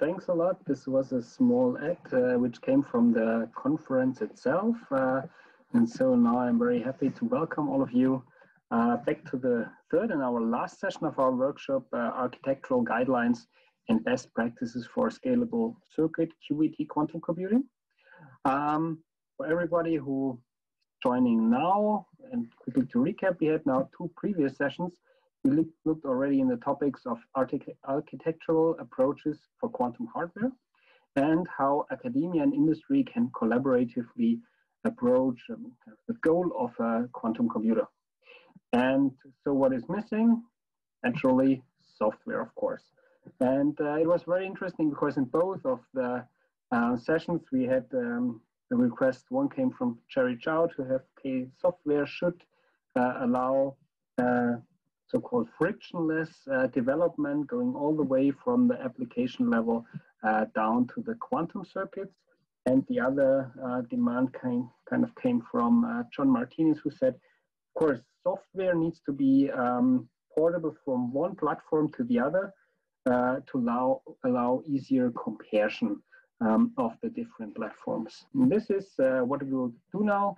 thanks a lot. This was a small act which came from the conference itself. And so now I'm very happy to welcome all of you back to the third and our last session of our workshop, Architectural Guidelines and Best Practices for Scalable Circuit QET Quantum Computing. For everybody who is joining now, and quickly to recap, we had now two previous sessions. We looked already in the topics of architectural approaches for quantum hardware and how academia and industry can collaboratively approach the goal of a quantum computer. And so what is missing? Naturally, software, of course. And it was very interesting because in both of the sessions we had the request. One came from Jerry Chow to have a software should allow so-called frictionless development going all the way from the application level down to the quantum circuits. And the other demand kind of came from John Martinez, who said, of course, software needs to be portable from one platform to the other to allow easier comparison of the different platforms. And this is what we will do now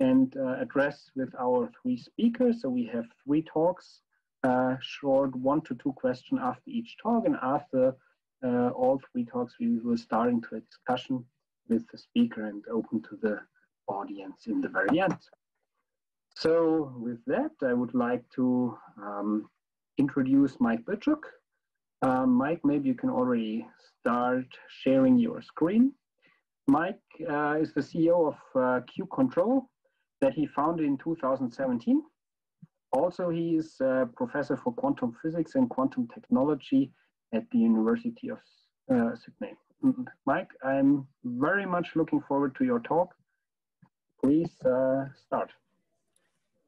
and address with our three speakers. So we have three talks, short 1 to 2 questions after each talk. And after all three talks, we will start into a discussion with the speaker and open to the audience in the very end. So with that, I would like to introduce Mike Birchuk. Mike, maybe you can already start sharing your screen. Mike is the CEO of Q-CTRL that he founded in 2017. Also, he is a professor for quantum physics and quantum technology at the University of Sydney. Mike, I'm very much looking forward to your talk. Please start.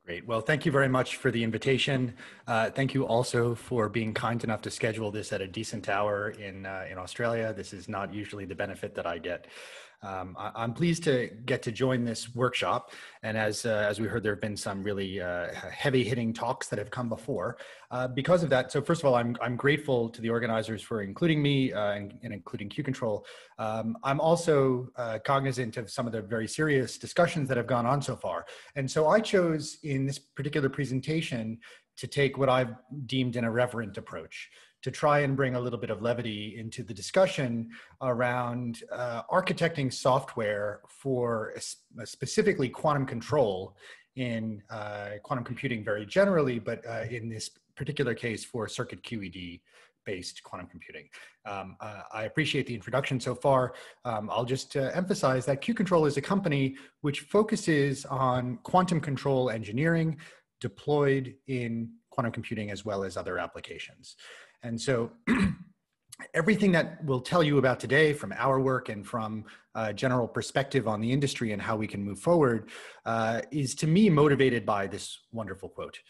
Great. Well, thank you very much for the invitation. Thank you also for being kind enough to schedule this at a decent hour in Australia. This is not usually the benefit that I get. I'm pleased to get to join this workshop. And as we heard, there have been some really heavy hitting talks that have come before because of that. So first of all, I'm grateful to the organizers for including me and including Q-CTRL. I'm also cognizant of some of the very serious discussions that have gone on so far. And so I chose in this particular presentation to take what I've deemed an irreverent approach, to try and bring a little bit of levity into the discussion around architecting software for specifically quantum control in quantum computing very generally, but in this particular case for circuit QED-based quantum computing. I appreciate the introduction so far. I'll just emphasize that Q-CTRL is a company which focuses on quantum control engineering deployed in quantum computing as well as other applications. And so everything that we'll tell you about today from our work and from a general perspective on the industry and how we can move forward is to me motivated by this wonderful quote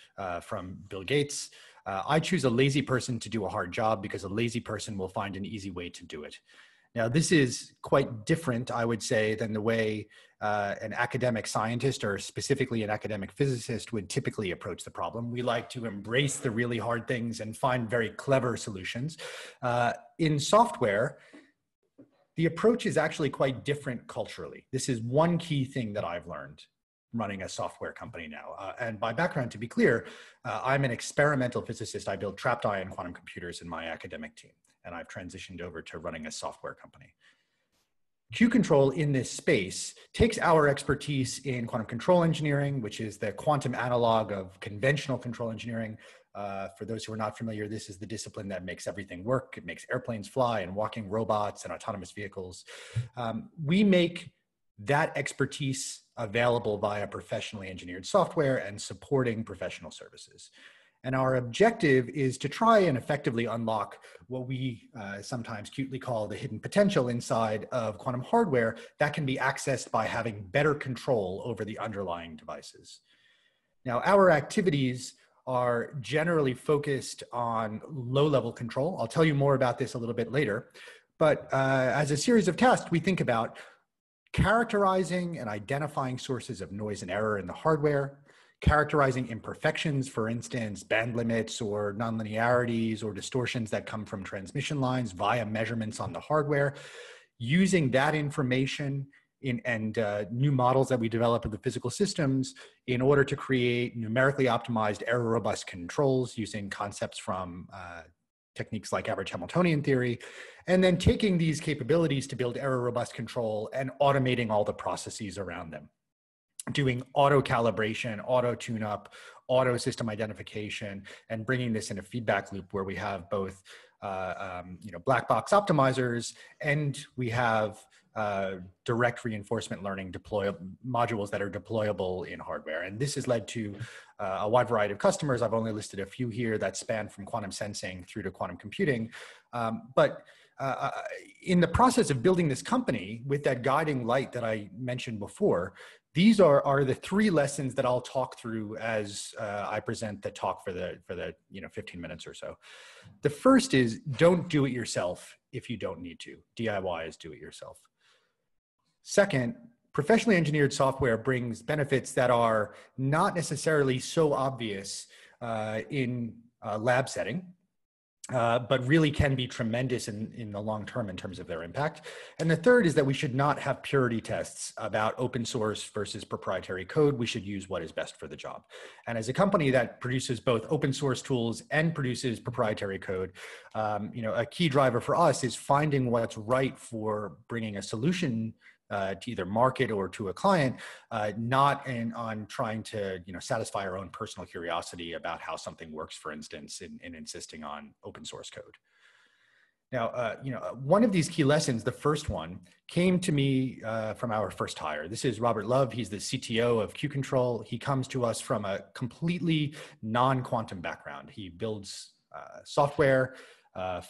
from Bill Gates. I choose a lazy person to do a hard job because a lazy person will find an easy way to do it. Now, this is quite different, I would say, than the way an academic scientist or specifically an academic physicist would typically approach the problem. We like to embrace the really hard things and find very clever solutions. In software, the approach is actually quite different culturally. This is one key thing that I've learned running a software company now. And by background, to be clear, I'm an experimental physicist. I build trapped ion quantum computers in my academic team, and I've transitioned over to running a software company. Q-CTRL in this space takes our expertise in quantum control engineering, which is the quantum analog of conventional control engineering. For those who are not familiar, this is the discipline that makes everything work. It makes airplanes fly and walking robots and autonomous vehicles. We make that expertise available via professionally engineered software and supporting professional services. And our objective is to try and effectively unlock what we sometimes cutely call the hidden potential inside of quantum hardware that can be accessed by having better control over the underlying devices. Now, our activities are generally focused on low-level control. I'll tell you more about this a little bit later. But as a series of tasks, we think about characterizing and identifying sources of noise and error in the hardware, characterizing imperfections, for instance, band limits or nonlinearities or distortions that come from transmission lines via measurements on the hardware, using that information and new models that we develop of the physical systems in order to create numerically optimized error robust controls using concepts from techniques like average Hamiltonian theory, and then taking these capabilities to build error robust control and automating all the processes around them, doing auto calibration, auto tune-up, auto system identification, and bringing this in a feedback loop where we have both black box optimizers and we have direct reinforcement learning modules that are deployable in hardware. And this has led to a wide variety of customers. I've only listed a few here that span from quantum sensing through to quantum computing. But in the process of building this company with that guiding light that I mentioned before, these are the three lessons that I'll talk through as I present the talk for the 15 minutes or so. The first is don't do it yourself if you don't need to. DIY is do it yourself. Second, professionally engineered software brings benefits that are not necessarily so obvious in a lab setting, but really can be tremendous in the long term in terms of their impact. And the third is that we should not have purity tests about open source versus proprietary code. We should use what is best for the job. And as a company that produces both open source tools and produces proprietary code, a key driver for us is finding what's right for bringing a solution to either market or to a client, not on trying to satisfy our own personal curiosity about how something works, for instance, in insisting on open source code. Now, one of these key lessons, the first one, came to me from our first hire. This is Robert Love. He's the CTO of Q-CTRL. He comes to us from a completely non-quantum background. He builds software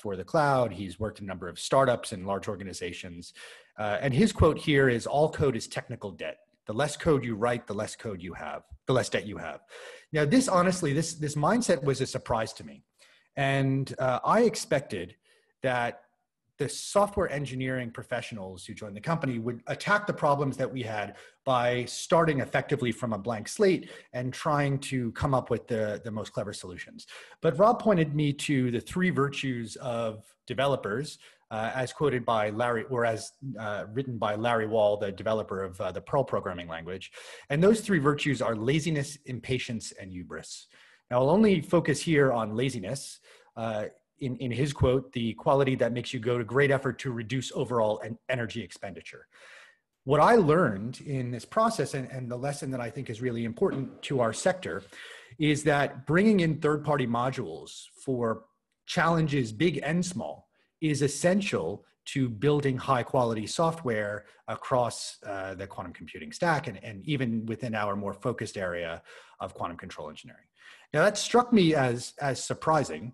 for the cloud. He's worked a number of startups and large organizations. And his quote here is, all code is technical debt. The less code you write, the less code you have, the less debt you have. Now, this honestly, this mindset was a surprise to me. And I expected that the software engineering professionals who joined the company would attack the problems that we had by starting effectively from a blank slate and trying to come up with the most clever solutions. But Rob pointed me to the three virtues of developers, as quoted by Larry, or as written by Larry Wall, the developer of the Perl programming language. And those three virtues are laziness, impatience, and hubris. Now, I'll only focus here on laziness. In his quote, the quality that makes you go to great effort to reduce overall energy expenditure. What I learned in this process, and the lesson that I think is really important to our sector, is that bringing in third-party modules for challenges big and small is essential to building high-quality software across the quantum computing stack and even within our more focused area of quantum control engineering. Now, that struck me as surprising.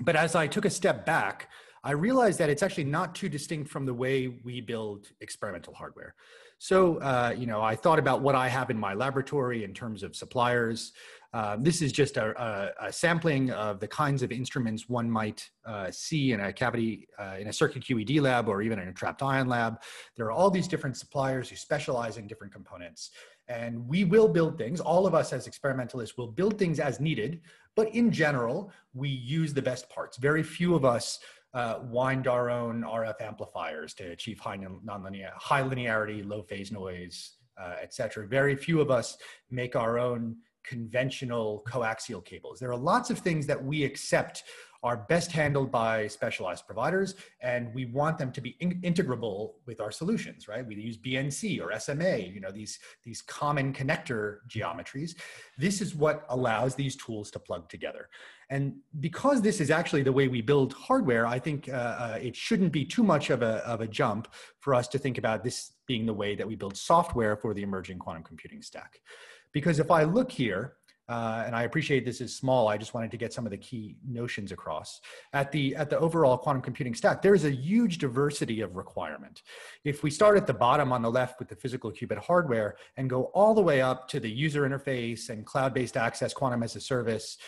But as I took a step back, I realized that it's actually not too distinct from the way we build experimental hardware. So, I thought about what I have in my laboratory in terms of suppliers. This is just a sampling of the kinds of instruments one might see in a cavity, in a circuit QED lab, or even in a trapped ion lab. There are all these different suppliers who specialize in different components. And we will build things, all of us as experimentalists will build things as needed, but in general, we use the best parts. Very few of us wind our own RF amplifiers to achieve high linearity, low phase noise, et cetera. Very few of us make our own conventional coaxial cables. There are lots of things that we accept are best handled by specialized providers, and we want them to be integrable with our solutions, right? We use BNC or SMA, these common connector geometries. This is what allows these tools to plug together. And because this is actually the way we build hardware, I think it shouldn't be too much of a jump for us to think about this being the way that we build software for the emerging quantum computing stack. Because if I look here, and I appreciate this is small, I just wanted to get some of the key notions across. At the overall quantum computing stack, there is a huge diversity of requirement. If we start at the bottom on the left with the physical qubit hardware and go all the way up to the user interface and cloud-based access, quantum as a service,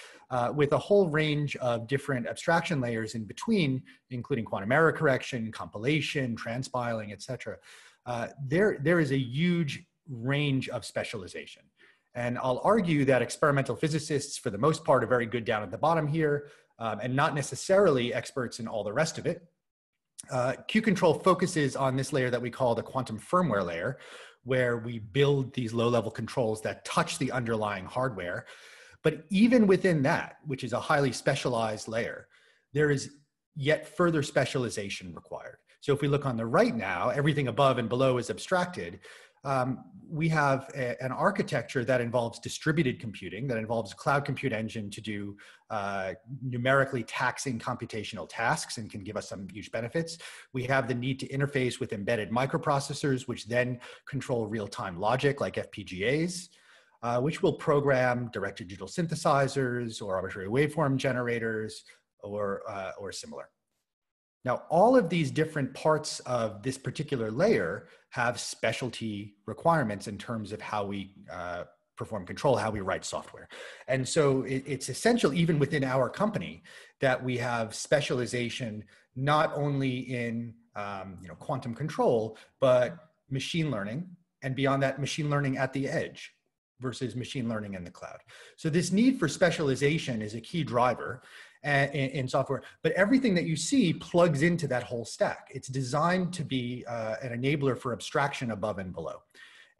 with a whole range of different abstraction layers in between, including quantum error correction, compilation, transpiling, et cetera, there is a huge range of specialization. And I'll argue that experimental physicists, for the most part, are very good down at the bottom here, and not necessarily experts in all the rest of it. Q-CTRL focuses on this layer that we call the quantum firmware layer, where we build these low-level controls that touch the underlying hardware. But even within that, which is a highly specialized layer, there is yet further specialization required. So if we look on the right now, everything above and below is abstracted. We have an architecture that involves distributed computing, that involves cloud compute engine to do numerically taxing computational tasks and can give us some huge benefits. We have the need to interface with embedded microprocessors, which then control real-time logic like FPGAs, which will program directed digital synthesizers or arbitrary waveform generators or similar. Now, all of these different parts of this particular layer have specialty requirements in terms of how we perform control, how we write software. And so it's essential, even within our company, that we have specialization not only in quantum control, but machine learning, and beyond that, machine learning at the edge versus machine learning in the cloud. So this need for specialization is a key driver in software, but everything that you see plugs into that whole stack. It's designed to be an enabler for abstraction above and below.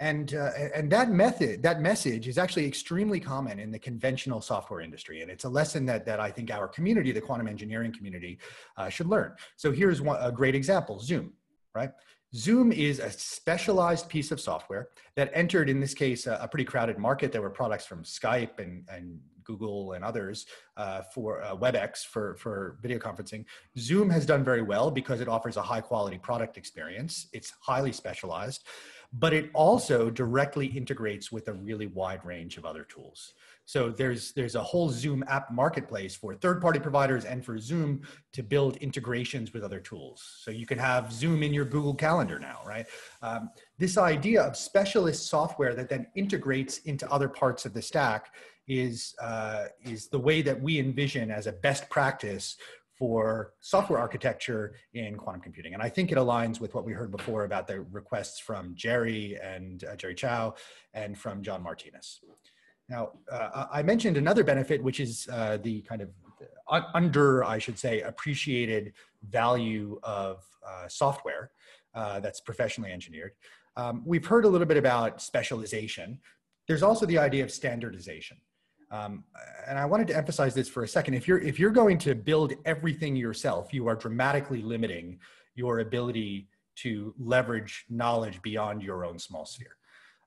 And that message is actually extremely common in the conventional software industry. And it's a lesson that, I think our community, the quantum engineering community, should learn. So here's a great example, Zoom, right? Zoom is a specialized piece of software that entered, in this case, a pretty crowded market. There were products from Skype and Google and others for WebEx for video conferencing. Zoom has done very well because it offers a high quality product experience. It's highly specialized, but it also directly integrates with a really wide range of other tools. So there's a whole Zoom app marketplace for third-party providers and for Zoom to build integrations with other tools. So you can have Zoom in your Google Calendar now, right? This idea of specialist software that then integrates into other parts of the stack is the way that we envision as a best practice for software architecture in quantum computing. And I think it aligns with what we heard before about the requests from Jerry and Jerry Chow and from John Martinez. Now, I mentioned another benefit, which is the kind of appreciated value of software that's professionally engineered. We've heard a little bit about specialization. There's also the idea of standardization. And I wanted to emphasize this for a second. If you're going to build everything yourself, you are dramatically limiting your ability to leverage knowledge beyond your own small sphere.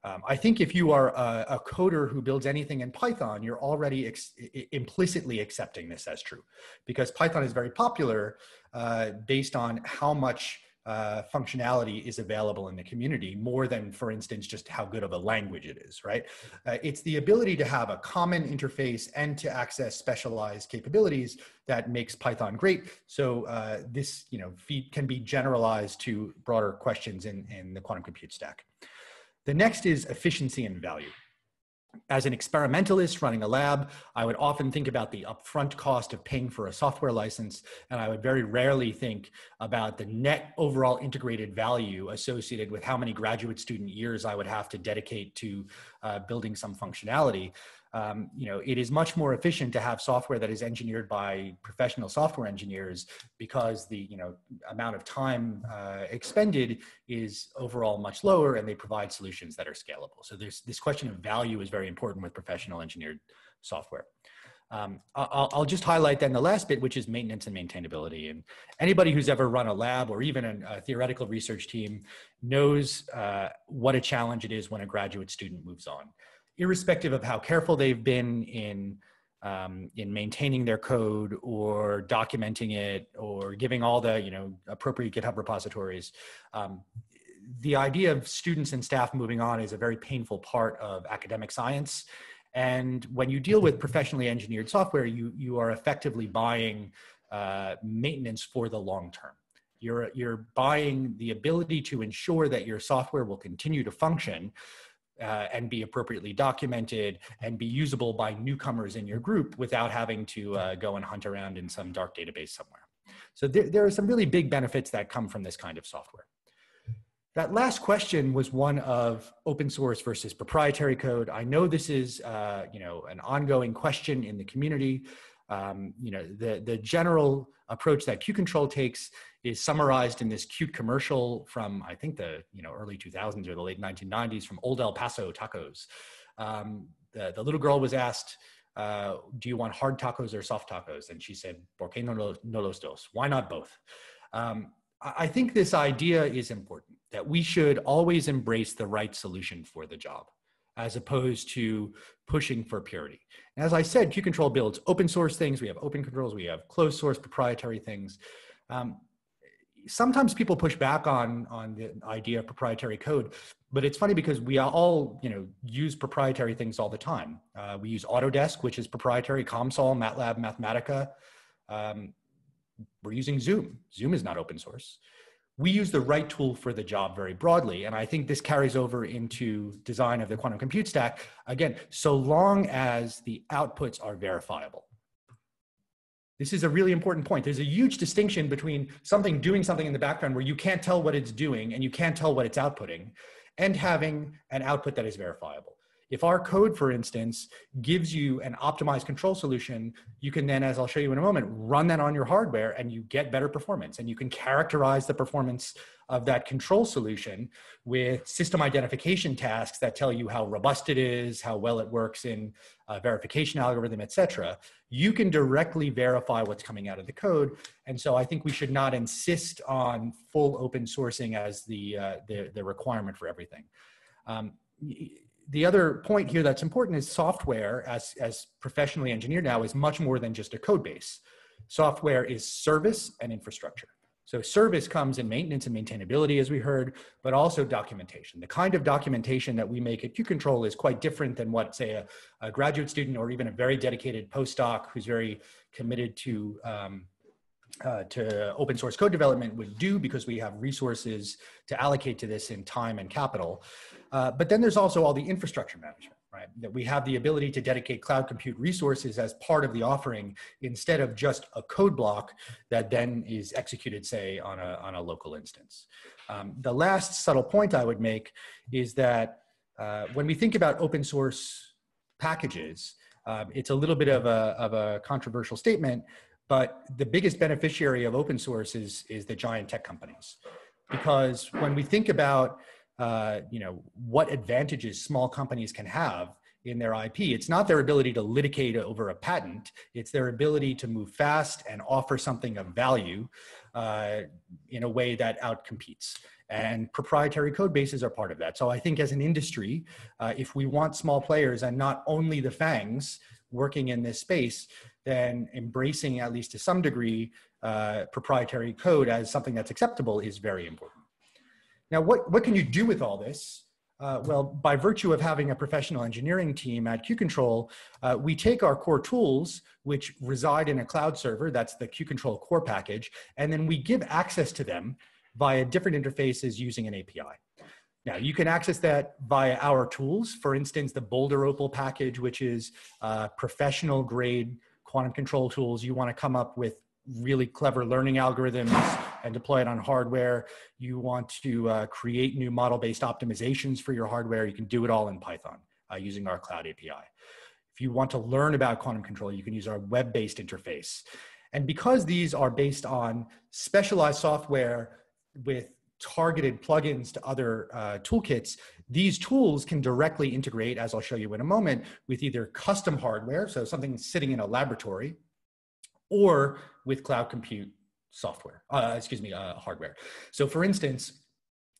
I think if you are a coder who builds anything in Python, you're already implicitly accepting this as true, because Python is very popular based on how much functionality is available in the community, more than, for instance, just how good of a language it is, right? It's the ability to have a common interface and to access specialized capabilities that makes Python great. So this feat can be generalized to broader questions in the quantum compute stack. The next is efficiency and value. As an experimentalist running a lab, I would often think about the upfront cost of paying for a software license, and I would very rarely think about the net overall integrated value associated with how many graduate student years I would have to dedicate to building some functionality. It is much more efficient to have software that is engineered by professional software engineers, because the amount of time expended is overall much lower, and they provide solutions that are scalable. So there's this question of value is very important with professional engineered software. I'll just highlight then the last bit, which is maintenance and maintainability. And anybody who's ever run a lab or even a theoretical research team knows what a challenge it is when a graduate student moves on. Irrespective of how careful they've been in maintaining their code or documenting it or giving all the appropriate GitHub repositories, the idea of students and staff moving on is a very painful part of academic science. And when you deal with professionally engineered software, you are effectively buying maintenance for the long term. You're buying the ability to ensure that your software will continue to function and be appropriately documented and be usable by newcomers in your group without having to go and hunt around in some dark database somewhere. So there are some really big benefits that come from this kind of software. That last question was one of open source versus proprietary code. I know this is, you know, an ongoing question in the community. You know, the general approach that Q-CTRL takes is summarized in this cute commercial from, I think, the early 2000s or the late 1990s from Old El Paso Tacos. The little girl was asked, do you want hard tacos or soft tacos? And she said, ¿Por qué no los dos? Why not both? I think this idea is important, that we should always embrace the right solution for the job, as opposed to pushing for purity. And as I said, Q-CTRL builds open source things. We have open controls, we have closed source proprietary things. Sometimes people push back on the idea of proprietary code, but it's funny because we all use proprietary things all the time. We use Autodesk, which is proprietary, COMSOL, MATLAB, Mathematica. We're using Zoom. Zoom is not open source. We use the right tool for the job very broadly. And I think this carries over into design of the quantum compute stack. Again, so long as the outputs are verifiable. This is a really important point. There's a huge distinction between something doing something in the background where you can't tell what it's doing and you can't tell what it's outputting, and having an output that is verifiable. If our code, for instance, gives you an optimized control solution, you can then, as I'll show you in a moment, run that on your hardware and you get better performance. And you can characterize the performance of that control solution with system identification tasks that tell you how robust it is, how well it works in a verification algorithm, et cetera. You can directly verify what's coming out of the code. And so I think we should not insist on full open sourcing as the requirement for everything. The other point here that's important is software, as professionally engineered now, is much more than just a code base. Software is service and infrastructure. So service comes in maintenance and maintainability, as we heard, but also documentation. The kind of documentation that we make at Q-CTRL is quite different than what, say, a graduate student or even a very dedicated postdoc who's very committed to open source code development would do, because we have resources to allocate to this in time and capital. But then there's also all the infrastructure management, right? That we have the ability to dedicate cloud compute resources as part of the offering instead of just a code block that then is executed, say, on a local instance. The last subtle point I would make is that when we think about open source packages, it's a little bit of a controversial statement, but the biggest beneficiary of open source is the giant tech companies. Because when we think about what advantages small companies can have in their IP, it's not their ability to litigate over a patent, it's their ability to move fast and offer something of value in a way that outcompetes. And proprietary code bases are part of that. So I think as an industry, if we want small players and not only the FANGs working in this space, then embracing, at least to some degree, proprietary code as something that's acceptable is very important. Now, what can you do with all this? Well, by virtue of having a professional engineering team at Q-CTRL, we take our core tools, which reside in a cloud server, that's the Q-CTRL core package, and then we give access to them via different interfaces using an API. Now, you can access that via our tools. For instance, the Boulder Opal package, which is professional grade quantum control tools. You want to come up with really clever learning algorithms and deploy it on hardware. You want to create new model-based optimizations for your hardware. You can do it all in Python using our cloud API. If you want to learn about quantum control, you can use our web-based interface. And because these are based on specialized software with targeted plugins to other toolkits, these tools can directly integrate, as I'll show you in a moment, with either custom hardware, so something sitting in a laboratory, or with cloud compute software, hardware. So for instance,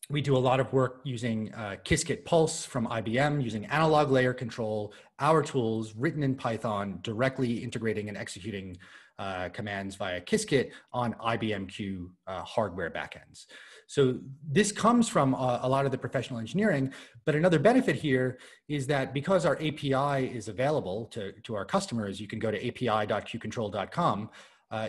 we do a lot of work using Qiskit Pulse from IBM, using analog layer control, our tools written in Python, directly integrating and executing commands via Qiskit on IBM Q hardware backends. So this comes from a lot of the professional engineering, but another benefit here is that because our API is available to our customers, you can go to api.qcontrol.com.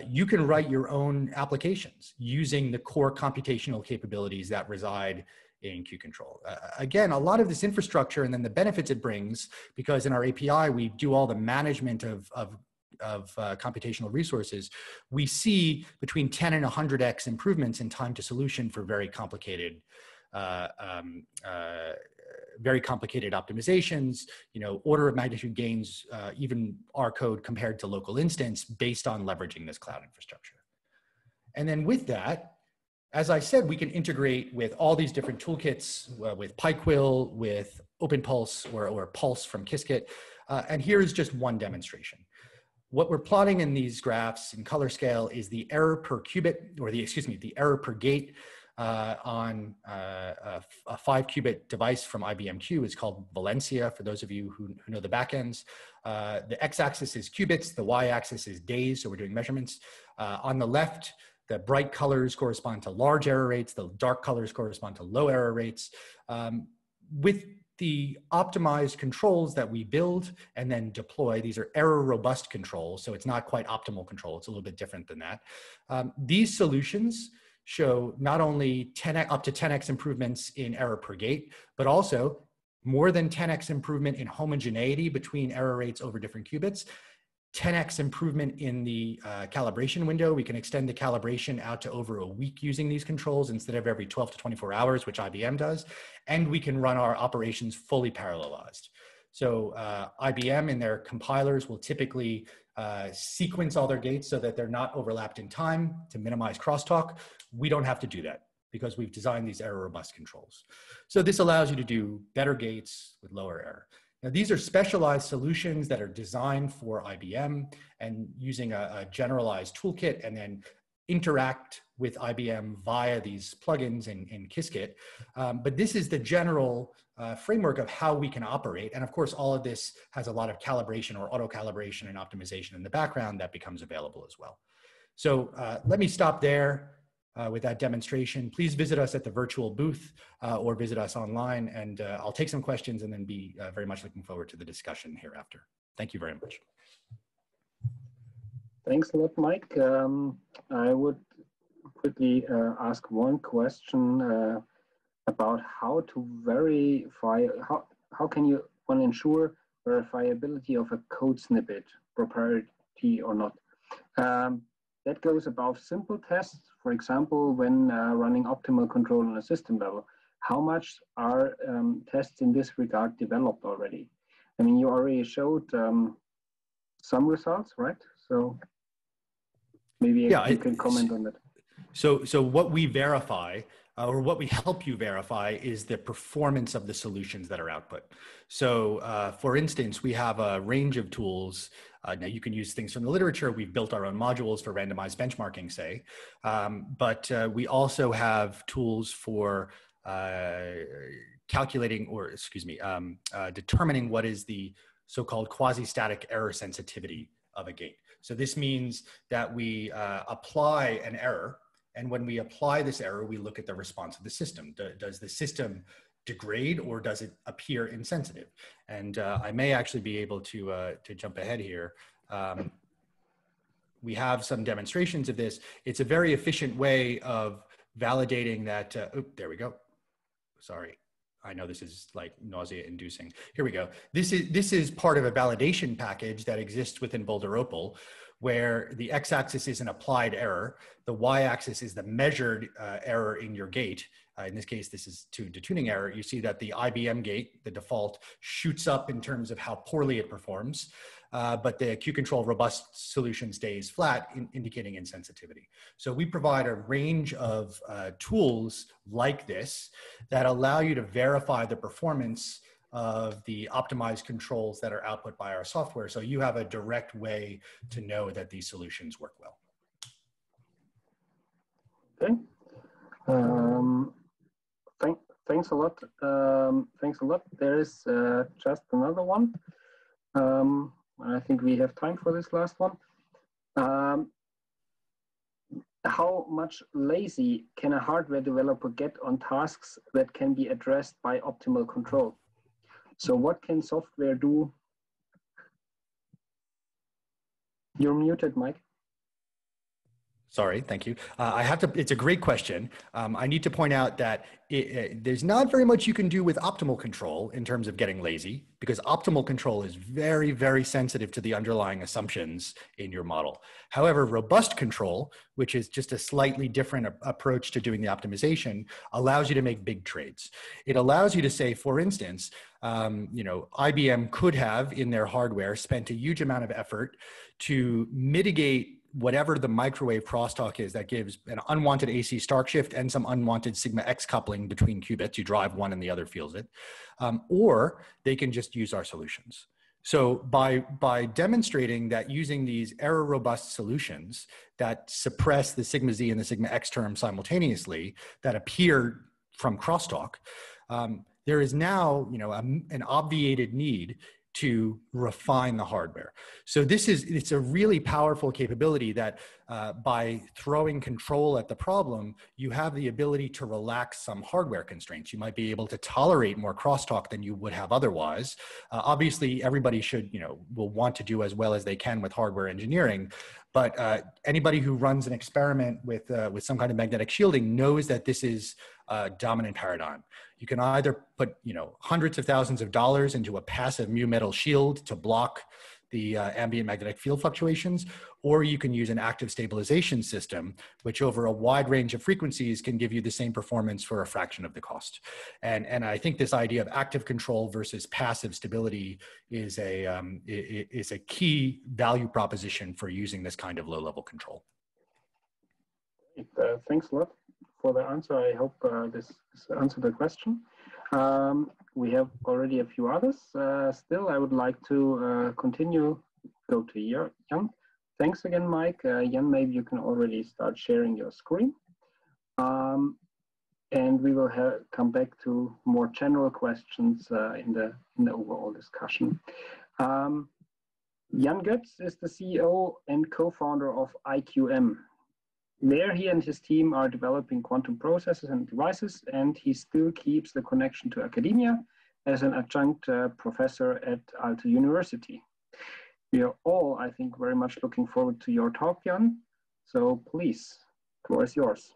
You can write your own applications using the core computational capabilities that reside in Q-CTRL. Again, a lot of this infrastructure and then the benefits it brings, because in our API, we do all the management of computational resources, we see between 10 and 100x improvements in time to solution for very complicated very complicated optimizations, order of magnitude gains, even R code compared to local instance based on leveraging this cloud infrastructure. And then with that, as I said, we can integrate with all these different toolkits, with PyQuil, with OpenPulse, or Pulse from Qiskit. And here is just one demonstration. What we're plotting in these graphs in color scale is the error per qubit, or the error per gate on a 5-qubit device from IBM Q. It's called Valencia, for those of you who know the backends. The x-axis is qubits, the y-axis is days, so we're doing measurements. On the left, the bright colors correspond to large error rates, the dark colors correspond to low error rates. With the optimized controls that we build and then deploy, these are error robust controls, so it's not quite optimal control, it's a little bit different than that. These solutions show not only up to 10x improvements in error per gate, but also more than 10x improvement in homogeneity between error rates over different qubits, 10x improvement in the calibration window. We can extend the calibration out to over a week using these controls instead of every 12 to 24 hours, which IBM does. And we can run our operations fully parallelized. So IBM and their compilers will typically sequence all their gates so that they're not overlapped in time to minimize crosstalk. We don't have to do that because we've designed these error robust controls. So this allows you to do better gates with lower error. Now, these are specialized solutions that are designed for IBM and using a generalized toolkit, and then interact with IBM via these plugins in Qiskit. But this is the general framework of how we can operate. And of course, all of this has a lot of calibration or auto calibration and optimization in the background that becomes available as well. So let me stop there with that demonstration. Please visit us at the virtual booth or visit us online, and I'll take some questions and then be very much looking forward to the discussion hereafter. Thank you very much. Thanks a lot, Mike. I would quickly ask one question about how to verify, how can you ensure verifiability of a code snippet, propriety or not? That goes above simple tests, for example, when running optimal control on a system level. How much are tests in this regard developed already? I mean, you already showed some results, right? So maybe you can comment on that. So what we verify, or what we help you verify, is the performance of the solutions that are output. So for instance, we have a range of tools. Now you can use things from the literature. We've built our own modules for randomized benchmarking, say, but we also have tools for calculating, or excuse me, determining what is the so-called quasi-static error sensitivity of a gate. So this means that we apply an error, and when we apply this error, we look at the response of the system. Does the system degrade, or does it appear insensitive? And I may actually be able to jump ahead here. We have some demonstrations of this. It's a very efficient way of validating that, there we go, sorry. I know this is like nausea-inducing. Here we go. This is part of a validation package that exists within Boulder Opal, where the x-axis is an applied error, the y-axis is the measured error in your gate. In this case, this is to detuning error. You see that the IBM gate, the default, shoots up in terms of how poorly it performs, but the Q-CTRL robust solution stays flat, indicating insensitivity. So we provide a range of tools like this that allow you to verify the performance of the optimized controls that are output by our software. So you have a direct way to know that these solutions work well. Okay. Thanks a lot. Thanks a lot. There is just another one. I think we have time for this last one. How much lazy can a hardware developer get on tasks that can be addressed by optimal control? So what can software do? You're muted, Mike. Sorry, thank you. It's a great question. I need to point out that there's not very much you can do with optimal control in terms of getting lazy, because optimal control is very, very sensitive to the underlying assumptions in your model. However, robust control, which is just a slightly different approach to doing the optimization, allows you to make big trades. It allows you to say, for instance, IBM could have in their hardware spent a huge amount of effort to mitigate whatever the microwave crosstalk is that gives an unwanted AC stark shift and some unwanted sigma X coupling between qubits. You drive one and the other feels it. Or they can just use our solutions. So by demonstrating that using these error robust solutions that suppress the sigma Z and the sigma X term simultaneously that appear from crosstalk, there is now an obviated need to refine the hardware. So it's a really powerful capability that by throwing control at the problem, you have the ability to relax some hardware constraints. You might be able to tolerate more crosstalk than you would have otherwise. Obviously, everybody will want to do as well as they can with hardware engineering, but anybody who runs an experiment with some kind of magnetic shielding knows that this is a dominant paradigm. You can either put hundreds of thousands of dollars into a passive mu metal shield to block the ambient magnetic field fluctuations, or you can use an active stabilization system, which over a wide range of frequencies can give you the same performance for a fraction of the cost. And I think this idea of active control versus passive stability is a key value proposition for using this kind of low-level control. Thanks a lot for the answer. I hope this answered the question. We have already a few others. Still, I would like to continue. Go to Jan. Thanks again, Mike. Jan, maybe you can already start sharing your screen. And we will come back to more general questions in the overall discussion. Jan Goetz is the CEO and co-founder of IQM. There, he and his team are developing quantum processes and devices, and he still keeps the connection to academia as an adjunct professor at Aalto University. We are all, I think, very much looking forward to your talk, Jan. So please, the floor is yours.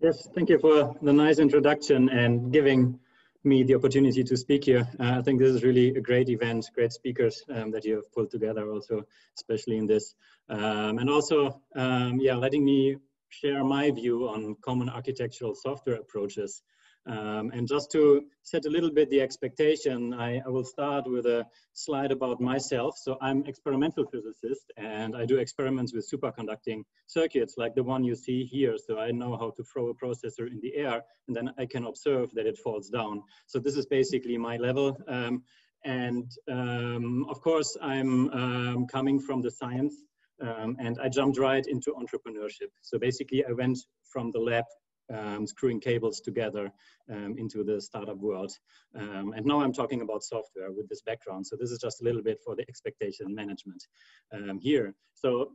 Yes, thank you for the nice introduction and giving me the opportunity to speak here. I think this is really a great event, great speakers that you have pulled together also, especially in this. And also, letting me share my view on common architectural software approaches. And just to set a little bit the expectation, I will start with a slide about myself. So I'm experimental physicist, and I do experiments with superconducting circuits like the one you see here. So I know how to throw a processor in the air, and then I can observe that it falls down. So this is basically my level. Of course, I'm coming from the science, and I jumped right into entrepreneurship. So basically, I went from the lab screwing cables together into the startup world. And now I'm talking about software with this background. So this is just a little bit for the expectation management here. So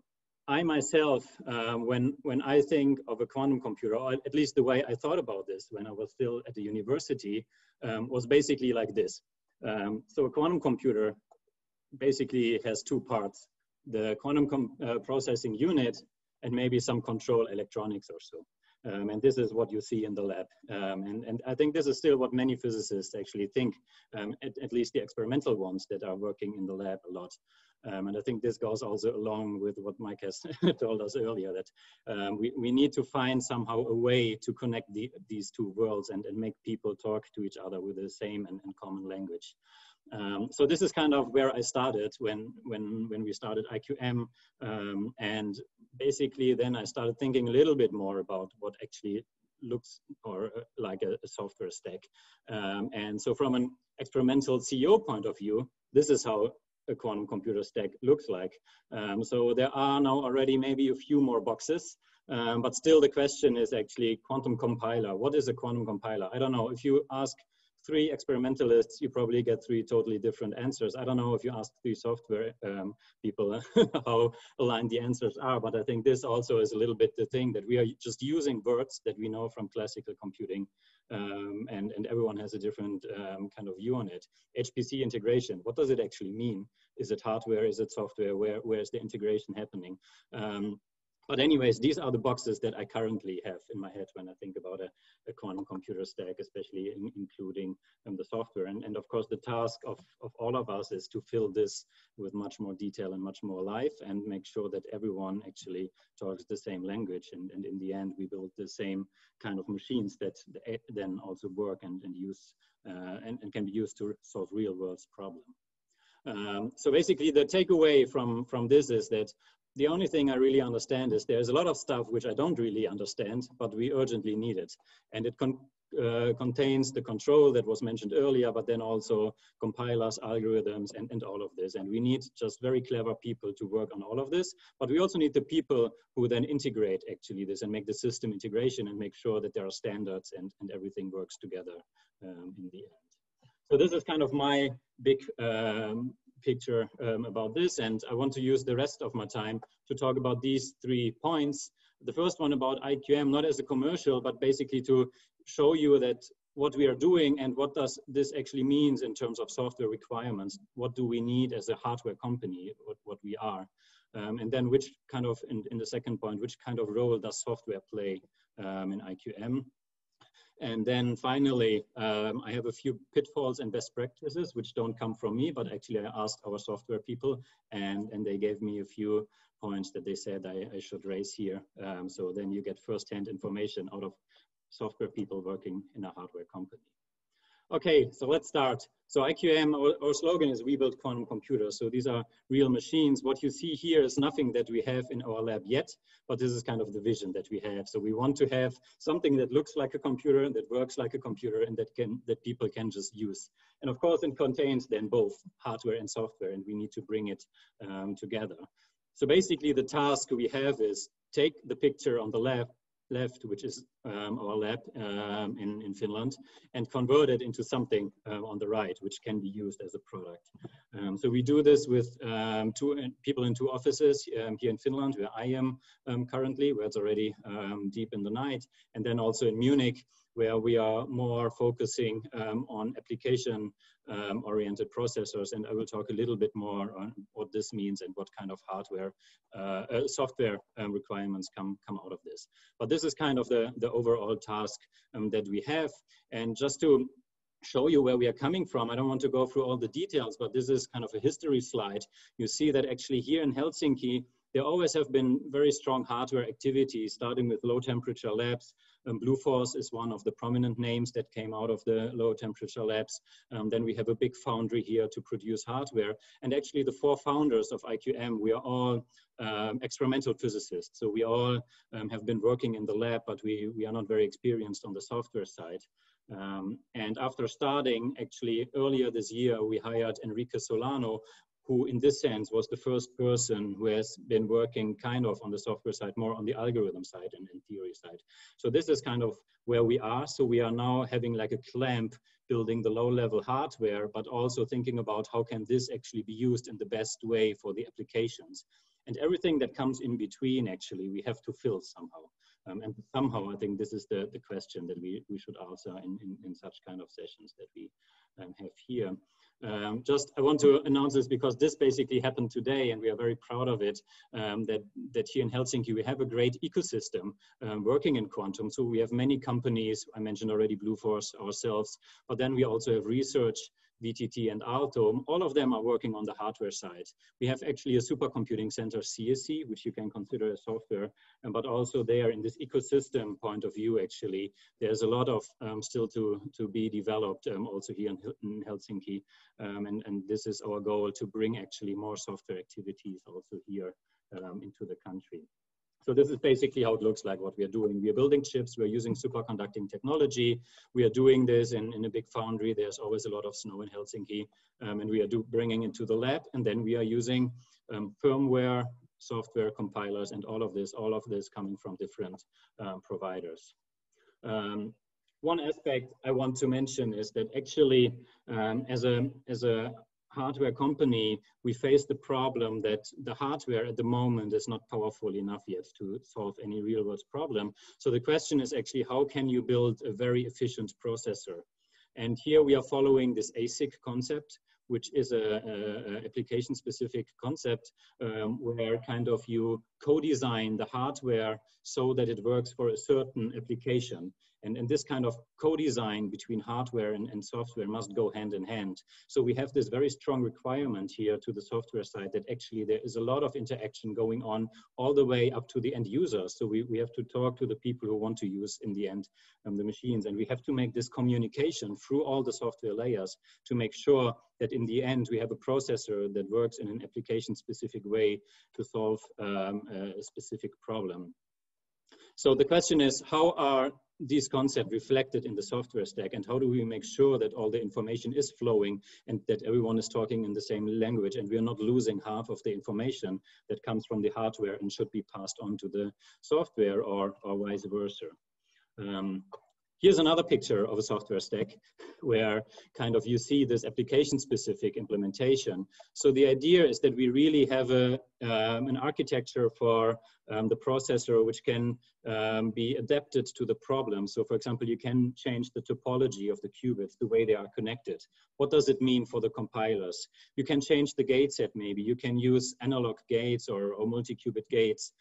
I myself, when I think of a quantum computer, or at least the way I thought about this when I was still at the university, was basically like this. So a quantum computer basically has two parts, the quantum processing unit and maybe some control electronics or so. And this is what you see in the lab. And I think this is still what many physicists actually think, at least the experimental ones that are working in the lab a lot. And I think this goes also along with what Mike has told us earlier, that we need to find somehow a way to connect these two worlds and make people talk to each other with the same and common language. So this is kind of where I started when we started IQM, and basically then I started thinking a little bit more about what actually looks or like a software stack. And so from an experimental CEO point of view, this is how a quantum computer stack looks like. So there are now already maybe a few more boxes. But still the question is actually quantum compiler. What is a quantum compiler? I don't know. If you ask three experimentalists, you probably get three totally different answers. I don't know if you ask three software people how aligned the answers are, but I think this also is a little bit the thing that we are just using words that we know from classical computing, and everyone has a different kind of view on it. HPC integration, what does it actually mean? Is it hardware? Is it software? Where is the integration happening? But anyways, these are the boxes that I currently have in my head when I think about a quantum computer stack, especially including the software. And of course, the task of all of us is to fill this with much more detail and much more life and make sure that everyone actually talks the same language. And in the end, we build the same kind of machines that then also work and use and can be used to solve real world problems. So basically, the takeaway from this is that the only thing I really understand is there's a lot of stuff which I don't really understand, but we urgently need it. And it contains the control that was mentioned earlier, but then also compilers, algorithms, and all of this. And we need just very clever people to work on all of this, but we also need the people who then integrate actually this and make the system integration and make sure that there are standards and everything works together in the end. So this is kind of my big picture about this, and I want to use the rest of my time to talk about these 3 points. The first one about IQM, not as a commercial, but basically to show you that what we are doing and what does this actually means in terms of software requirements. What do we need as a hardware company, what we are, and then which kind of, in the second point, which kind of role does software play in IQM? And then finally, I have a few pitfalls and best practices, which don't come from me, but actually I asked our software people, and they gave me a few points that they said I should raise here. So then you get firsthand information out of software people working in a hardware company. Okay, so let's start. So IQM, our slogan is we build quantum computers. So these are real machines. What you see here is nothing that we have in our lab yet, but this is kind of the vision that we have. So we want to have something that looks like a computer, that works like a computer, and that people can just use. And of course, it contains then both hardware and software, and we need to bring it together. So basically the task we have is take the picture on the left, which is our lab in Finland, and convert it into something on the right, which can be used as a product. So we do this with two people in two offices here in Finland, where I am currently, where it's already deep in the night, and then also in Munich, where we are more focusing on application-oriented processors, and I will talk a little bit more on what this means and what kind of hardware, software requirements come out of this. But this is kind of the overall task that we have, and just to show you where we are coming from. I don't want to go through all the details, but this is kind of a history slide. You see that actually here in Helsinki, there always have been very strong hardware activities, starting with low temperature labs. Bluefors is one of the prominent names that came out of the low temperature labs. Then we have a big foundry here to produce hardware. And actually the 4 founders of IQM, we are all experimental physicists. So we all have been working in the lab, but we are not very experienced on the software side. And after starting, actually earlier this year, we hired Enrique Solano, who in this sense was the first person who has been working kind of on the software side, more on the algorithm side and theory side. So this is kind of where we are. So we are now having like a clamp, building the low level hardware, but also thinking about how can this actually be used in the best way for the applications. And everything that comes in between, actually, we have to fill somehow. And somehow I think this is the question that we should answer in such kind of sessions that we have here. I want to announce this because this basically happened today and we are very proud of it, that here in Helsinki we have a great ecosystem working in quantum. So we have many companies, I mentioned already Bluefors, ourselves, but then we also have research, VTT and Aalto, all of them are working on the hardware side. We have actually a supercomputing center, CSC, which you can consider as software, but also there in this ecosystem point of view, actually, there's a lot of still to be developed also here in Helsinki. And this is our goal to bring actually more software activities also here into the country. So this is basically how it looks like what we are doing. We are building chips, we are using superconducting technology. We are doing this in a big foundry. There's always a lot of snow in Helsinki. And we are bringing it to the lab. And then we are using firmware, software, compilers, and all of this coming from different providers. One aspect I want to mention is that actually as a hardware company, we face the problem that the hardware at the moment is not powerful enough yet to solve any real world problem. So the question is actually, how can you build a very efficient processor? And here we are following this ASIC concept, which is a application-specific concept where kind of you co-design the hardware so that it works for a certain application. And this kind of co-design between hardware and software must go hand in hand. So we have this very strong requirement here to the software side that actually there is a lot of interaction going on all the way up to the end user. So we have to talk to the people who want to use in the end the machines. And we have to make this communication through all the software layers to make sure that in the end we have a processor that works in an application-specific way to solve a specific problem. So the question is, how are these concepts reflected in the software stack, and how do we make sure that all the information is flowing and that everyone is talking in the same language and we are not losing half of the information that comes from the hardware and should be passed on to the software, or vice versa. Here's another picture of a software stack where kind of you see this application-specific implementation. So the idea is that we really have a, an architecture for the processor which can be adapted to the problem. So for example, you can change the topology of the qubits, the way they are connected. What does it mean for the compilers? You can change the gate set maybe. You can use analog gates or multi-qubit gates.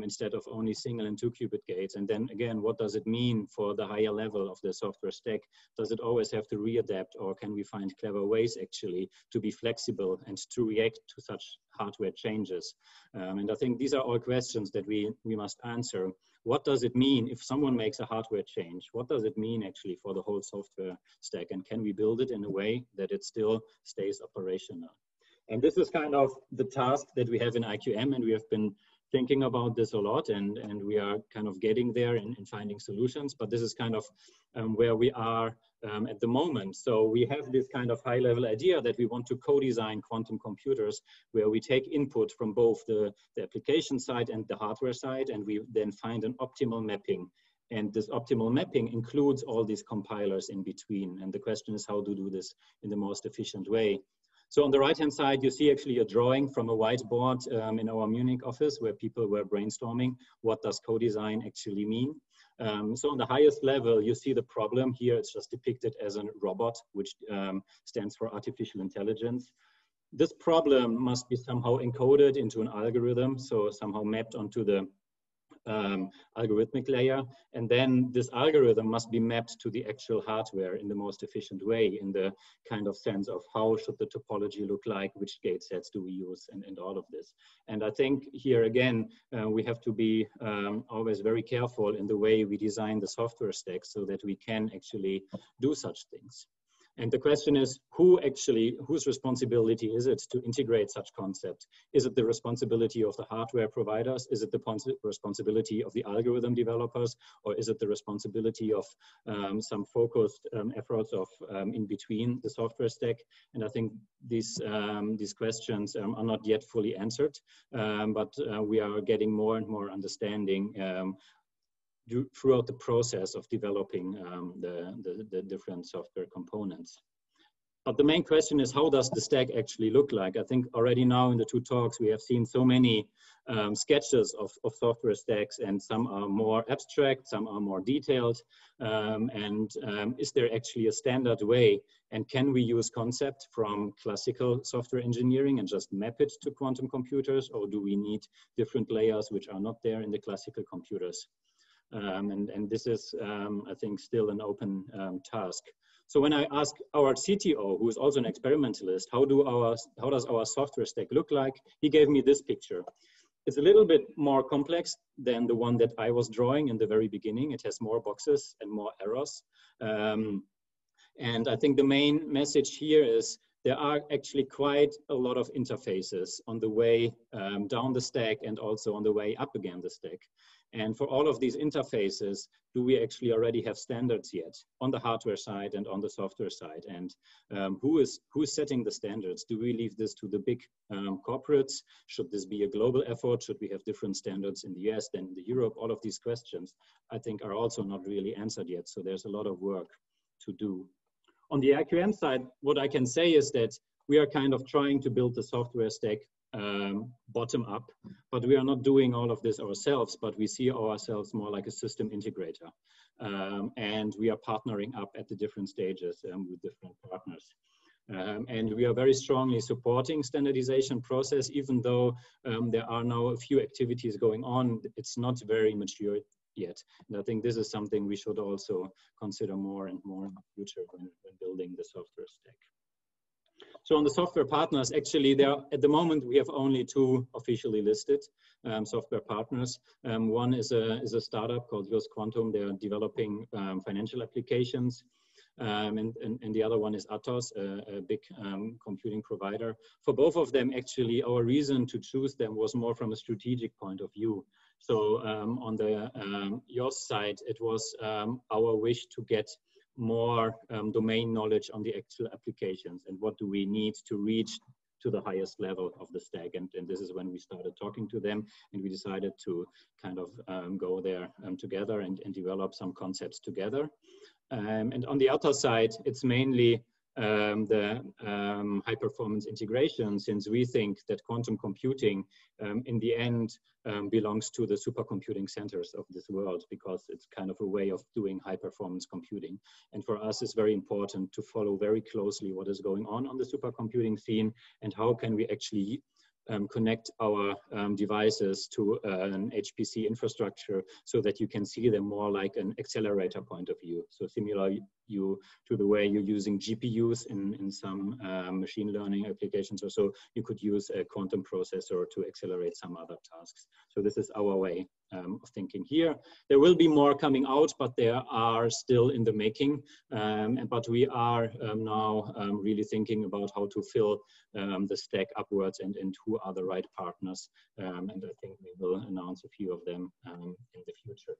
Instead of only single and two-qubit gates. And then again, what does it mean for the higher level of the software stack? Does it always have to readapt, or can we find clever ways actually to be flexible and to react to such hardware changes? And I think these are all questions that we must answer. What does it mean if someone makes a hardware change? What does it mean actually for the whole software stack? And can we build it in a way that it still stays operational? And this is kind of the task that we have in IQM, and we have been thinking about this a lot, and we are kind of getting there in finding solutions, but this is kind of where we are at the moment. So we have this kind of high level idea that we want to co-design quantum computers where we take input from both the application side and the hardware side, and we then find an optimal mapping. And this optimal mapping includes all these compilers in between. And the question is how to do this in the most efficient way. So on the right-hand side, you see actually a drawing from a whiteboard in our Munich office where people were brainstorming what does co-design actually mean. So on the highest level, you see the problem. Here it's just depicted as a robot, which stands for artificial intelligence. This problem must be somehow encoded into an algorithm, so somehow mapped onto the algorithmic layer, and then this algorithm must be mapped to the actual hardware in the most efficient way, in the kind of sense of how should the topology look like, which gate sets do we use, and all of this. And I think here again we have to be always very careful in the way we design the software stack so that we can actually do such things. And the question is, whose responsibility is it to integrate such concept? Is it the responsibility of the hardware providers? Is it the responsibility of the algorithm developers? Or is it the responsibility of some focused efforts of in between the software stack? And I think these questions are not yet fully answered, but we are getting more and more understanding throughout the process of developing the different software components. But the main question is, how does the stack actually look like? I think already now in the two talks, we have seen so many sketches of software stacks, and some are more abstract, some are more detailed. Is there actually a standard way? And can we use concept from classical software engineering and just map it to quantum computers? Or do we need different layers which are not there in the classical computers? And this is, I think, still an open task. So when I ask our CTO, who is also an experimentalist, how does our software stack look like? He gave me this picture. It's a little bit more complex than the one that I was drawing in the very beginning. It has more boxes and more arrows. And I think the main message here is there are actually quite a lot of interfaces on the way down the stack and also on the way up again the stack. And for all of these interfaces, do we actually already have standards yet on the hardware side and on the software side? And who is setting the standards? Do we leave this to the big corporates? Should this be a global effort? Should we have different standards in the US than in Europe? All of these questions, I think, are also not really answered yet. So there's a lot of work to do. On the IQM side, what I can say is that we are kind of trying to build the software stack bottom up, but we are not doing all of this ourselves, but we see ourselves more like a system integrator. And we are partnering up at the different stages with different partners. And we are very strongly supporting standardization process, even though there are now a few activities going on. It's not very mature yet. And I think this is something we should also consider more and more in the future when building the software stack. So on the software partners, actually, there are, at the moment we have only 2 officially listed software partners. One is a startup called Yours Quantum. They are developing financial applications. And the other one is Atos, a big computing provider. For both of them, actually, our reason to choose them was more from a strategic point of view. So on the Yours side, it was our wish to get more domain knowledge on the actual applications and what do we need to reach to the highest level of the stack. And this is when we started talking to them, and we decided to kind of go there together and develop some concepts together. And on the other side, it's mainly the high-performance integration, since we think that quantum computing in the end belongs to the supercomputing centers of this world, because it's kind of a way of doing high-performance computing. And for us, it's very important to follow very closely what is going on the supercomputing scene, and how can we actually connect our devices to an HPC infrastructure so that you can see them more like an accelerator point of view. So similar to the way you're using GPUs in some machine learning applications or so, you could use a quantum processor to accelerate some other tasks. So this is our way of thinking here. There will be more coming out, but they are still in the making. But we are now really thinking about how to fill the stack upwards and who are the right partners. And I think we will announce a few of them in the future.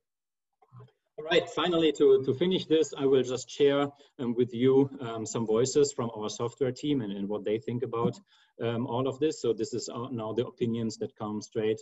All right, finally, to finish this, I will just share with you some voices from our software team and what they think about all of this. So this is now the opinions that come straight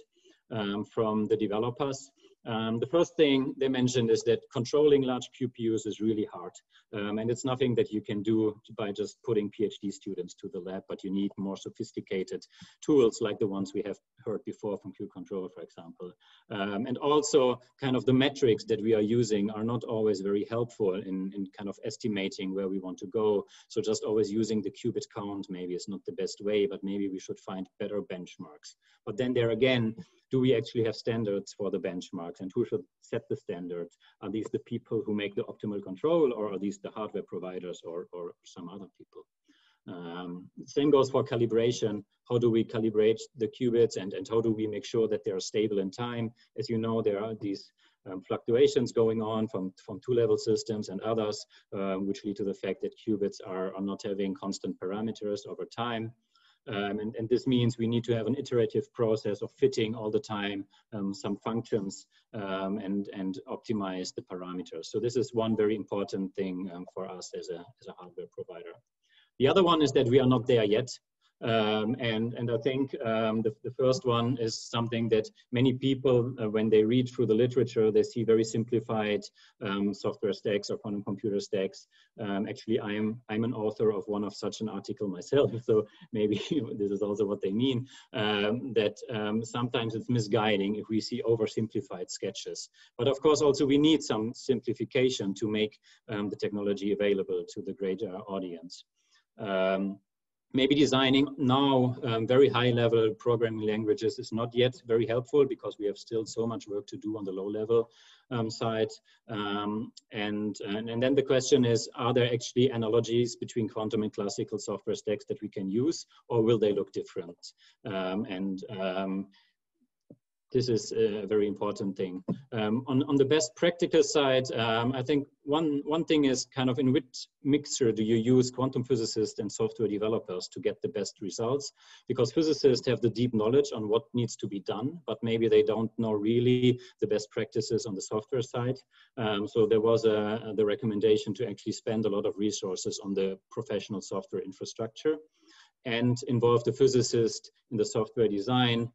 from the developers. The first thing they mentioned is that controlling large QPUs is really hard. And it's nothing that you can do by just putting PhD students to the lab, but you need more sophisticated tools like the ones we have heard before from QControl, for example. And also kind of the metrics that we are using are not always very helpful in kind of estimating where we want to go. So just always using the qubit count maybe is not the best way, but maybe we should find better benchmarks. But then there again, do we actually have standards for the benchmarks, and who should set the standard? Are these the people who make the optimal control, or are these the hardware providers or some other people? Same goes for calibration. How do we calibrate the qubits and how do we make sure that they are stable in time? As you know, there are these fluctuations going on from two-level systems and others, which lead to the fact that qubits are not having constant parameters over time. And this means we need to have an iterative process of fitting all the time some functions and optimize the parameters. So this is one very important thing for us as a hardware provider. The other one is that we are not there yet. And I think the first one is something that many people, when they read through the literature, they see very simplified software stacks or quantum computer stacks. Actually, I'm an author of one of such an article myself, so maybe this is also what they mean, that sometimes it's misguiding if we see oversimplified sketches. But of course, also we need some simplification to make the technology available to the greater audience. Maybe designing now very high-level programming languages is not yet very helpful, because we have still so much work to do on the low-level side. And then the question is, are there actually analogies between quantum and classical software stacks that we can use, or will they look different? This is a very important thing. On the best practical side, I think one thing is kind of in which mixture do you use quantum physicists and software developers to get the best results? Because physicists have the deep knowledge on what needs to be done, but maybe they don't know really the best practices on the software side. So there was the recommendation to actually spend a lot of resources on the professional software infrastructure and involve the physicist in the software design.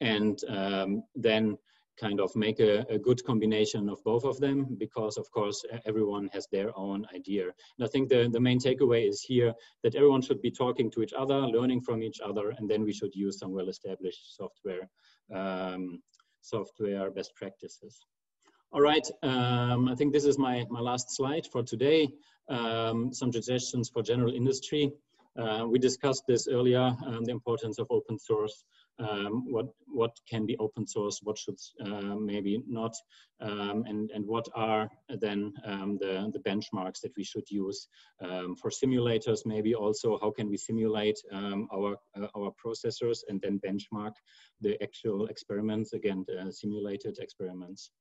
Then kind of make a good combination of both of them, because of course everyone has their own idea. And I think the main takeaway is here that everyone should be talking to each other, learning from each other, and then we should use some well-established software best practices. All right, I think this is my last slide for today. Some suggestions for general industry. We discussed this earlier, the importance of open source, what can be open source, what should maybe not, and what are then the benchmarks that we should use for simulators. Maybe also how can we simulate our processors and then benchmark the actual experiments, again, simulated experiments.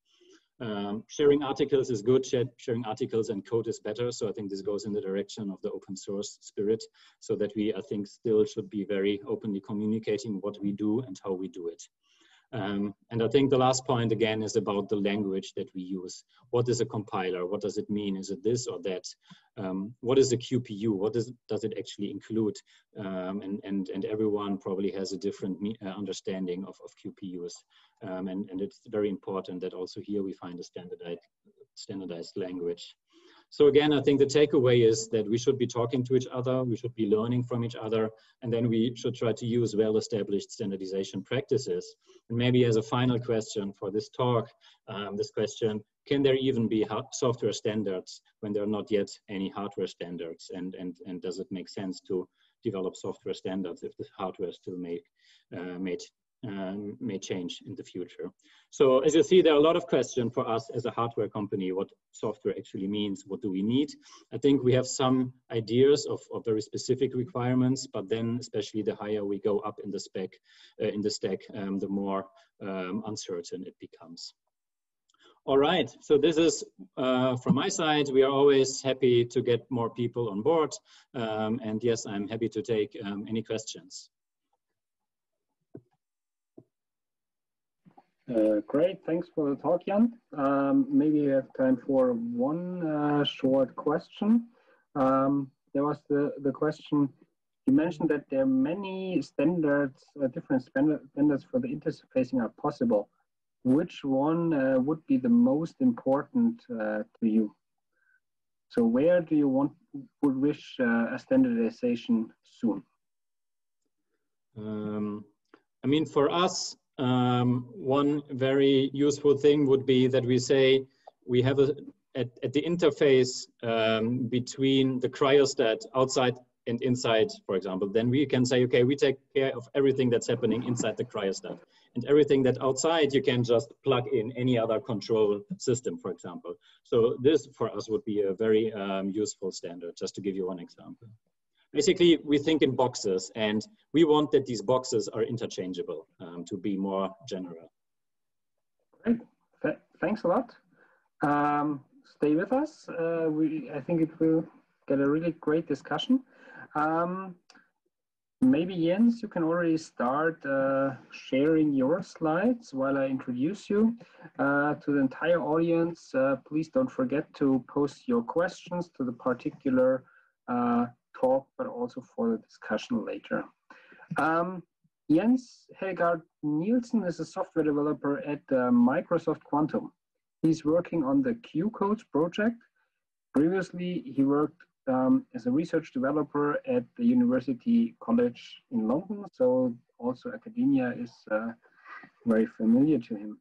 Sharing articles is good, sharing articles and code is better. So I think this goes in the direction of the open source spirit, so that we, I think, still should be very openly communicating what we do and how we do it. And I think the last point again is about the language that we use. What is a compiler? What does it mean? Is it this or that? What is a QPU? What does it actually include? And everyone probably has a different understanding of QPUs. And it's very important that also here we find a standardized language. So again, I think the takeaway is that we should be talking to each other, we should be learning from each other, and then we should try to use well-established standardization practices. And maybe as a final question for this talk, this question, can there even be software standards when there are not yet any hardware standards? And does it make sense to develop software standards if the hardware still may change in the future? So as you see, there are a lot of questions for us as a hardware company, what software actually means, what do we need? I think we have some ideas of very specific requirements, but then especially the higher we go up in the spec, in the stack, the more uncertain it becomes. All right, so this is from my side. We are always happy to get more people on board. And yes, I'm happy to take any questions. Great, thanks for the talk, Jan. Maybe you have time for one short question. There was the question, you mentioned that there are many standards, different standards for the interfacing are possible. Which one would be the most important to you? So where do you would wish a standardization soon? I mean, for us, one very useful thing would be that we say we have at the interface between the cryostat outside and inside, for example, then we can say, okay, we take care of everything that's happening inside the cryostat, and everything that outside you can just plug in any other control system, for example. So this for us would be a very useful standard, just to give you one example. Basically, we think in boxes, and we want that these boxes are interchangeable to be more general. Great, thanks a lot. Stay with us. I think it will get a really great discussion. Maybe Jens, you can already start sharing your slides while I introduce you to the entire audience. Please don't forget to post your questions to the particular talk, but also for the discussion later. Jens Hegart Nielsen is a software developer at Microsoft Quantum. He's working on the QCoDeS project. Previously, he worked as a research developer at the University College in London, so also academia is very familiar to him.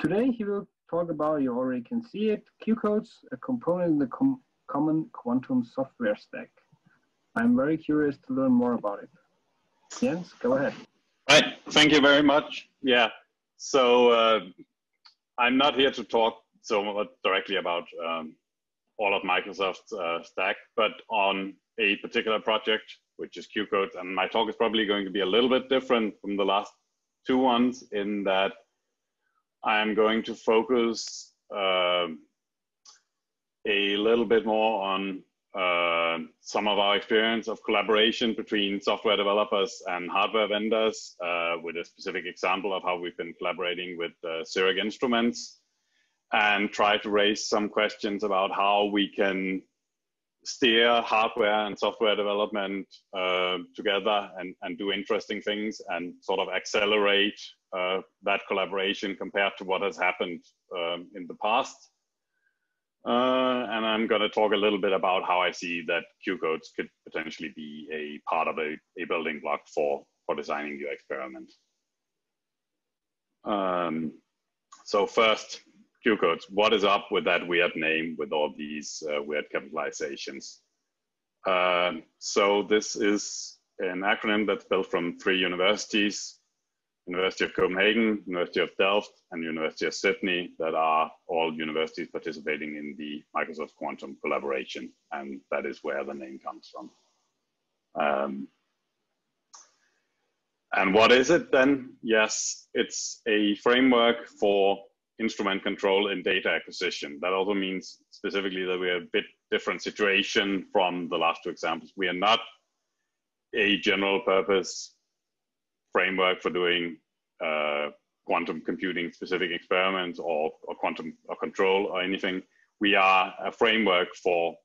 Today, he will talk about, you already can see it, QCoDeS, a component in the common quantum software stack. I'm very curious to learn more about it. Jens, go ahead. Right, thank you very much. Yeah, so I'm not here to talk so much directly about all of Microsoft's stack, but on a particular project, which is QCoDeS. And my talk is probably going to be a little bit different from the last two ones in that I'm going to focus a little bit more on some of our experience of collaboration between software developers and hardware vendors, with a specific example of how we've been collaborating with Zurich Instruments, and try to raise some questions about how we can steer hardware and software development together and do interesting things and sort of accelerate that collaboration compared to what has happened in the past. And I'm going to talk a little bit about how I see that QCoDeS could potentially be a part of a building block for designing your experiment. So first, QCoDeS. What is up with that weird name with all these weird capitalizations? So this is an acronym that's built from three universities, University of Copenhagen, University of Delft, and University of Sydney, that are all universities participating in the Microsoft Quantum collaboration. And that is where the name comes from. And what is it then? Yes, it's a framework for instrument control and data acquisition. That also means specifically that we are a bit different situation from the last two examples. We are not a general purpose framework for doing quantum computing specific experiments or quantum or control or anything. We are a framework for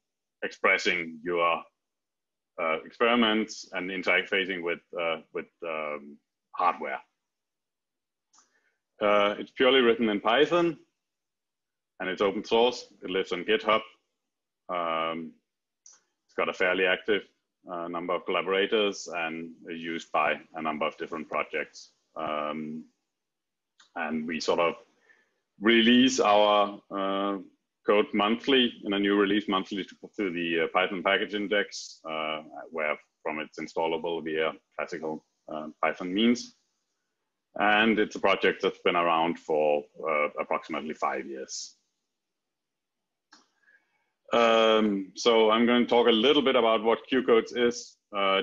expressing your experiments and interfacing with hardware. It's purely written in Python, and it's open source. It lives on GitHub. It's got a fairly active number of collaborators and is used by a number of different projects. And we sort of release our code monthly in a new release monthly to the Python package index, where from it's installable via classical Python means. And it's a project that's been around for approximately 5 years. So I'm going to talk a little bit about what QCoDeS is,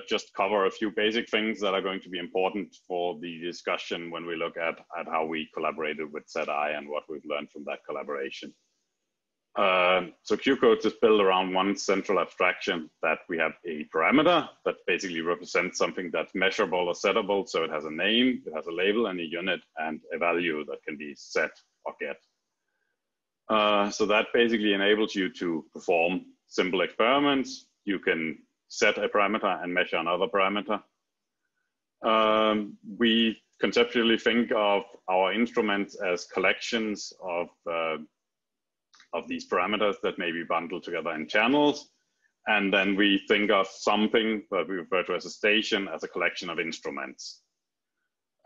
just cover a few basic things that are going to be important for the discussion when we look at how we collaborated with ZI and what we've learned from that collaboration. So QCoDeS is built around one central abstraction that we have a parameter that basically represents something that's measurable or settable. So it has a name, it has a label and a unit and a value that can be set or get. So that basically enables you to perform simple experiments. You can set a parameter and measure another parameter. We conceptually think of our instruments as collections of these parameters that may be bundled together in channels. And then we think of something that we refer to as a station as a collection of instruments.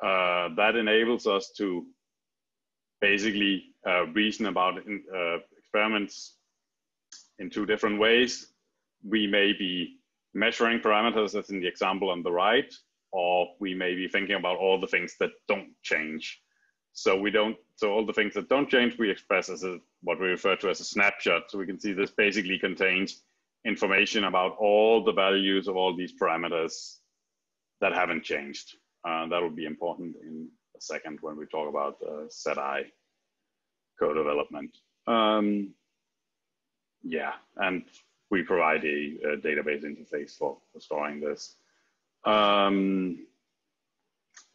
That enables us to basically reason about experiments in two different ways. We may be measuring parameters as in the example on the right, or we may be thinking about all the things that don't change. So all the things that don't change, we express as what we refer to as a snapshot. So we can see this basically contains information about all the values of all these parameters that haven't changed. That will be important in a second when we talk about ZI co-development. Yeah, and we provide a database interface for storing this.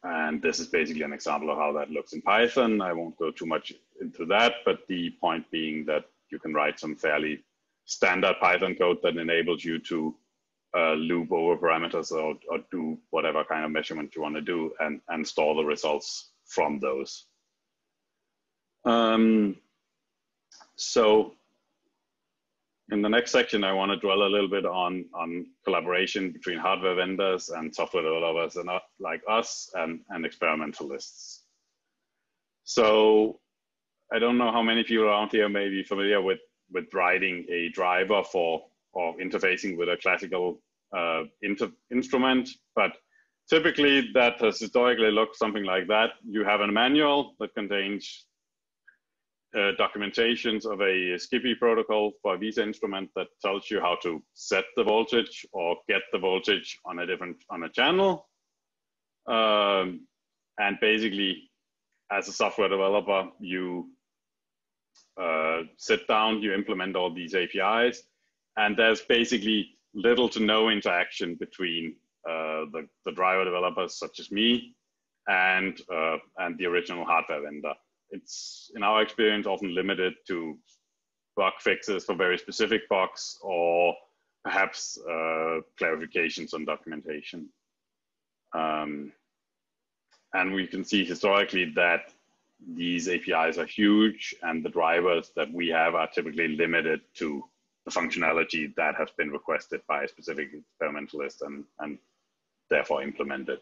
And this is basically an example of how that looks in Python. I won't go too much into that, but the point being that you can write some fairly standard Python code that enables you to loop over parameters or do whatever kind of measurement you want to do and store the results from those. So in the next section, I want to dwell a little bit on collaboration between hardware vendors and software developers and like us and experimentalists. So I don't know how many people around here may be familiar with writing a driver for or interfacing with a classical instrument, but typically that has historically looked something like that. You have a manual that contains documentations of a SCIPI protocol for a VSA instrument that tells you how to set the voltage or get the voltage on a channel. And basically, as a software developer, you sit down, you implement all these APIs, and there's basically little to no interaction between the driver developers such as me and the original hardware vendor. It's, in our experience, often limited to bug fixes for very specific bugs or perhaps clarifications on documentation. And we can see historically that these APIs are huge and the drivers that we have are typically limited to the functionality that has been requested by a specific experimentalist and therefore implemented.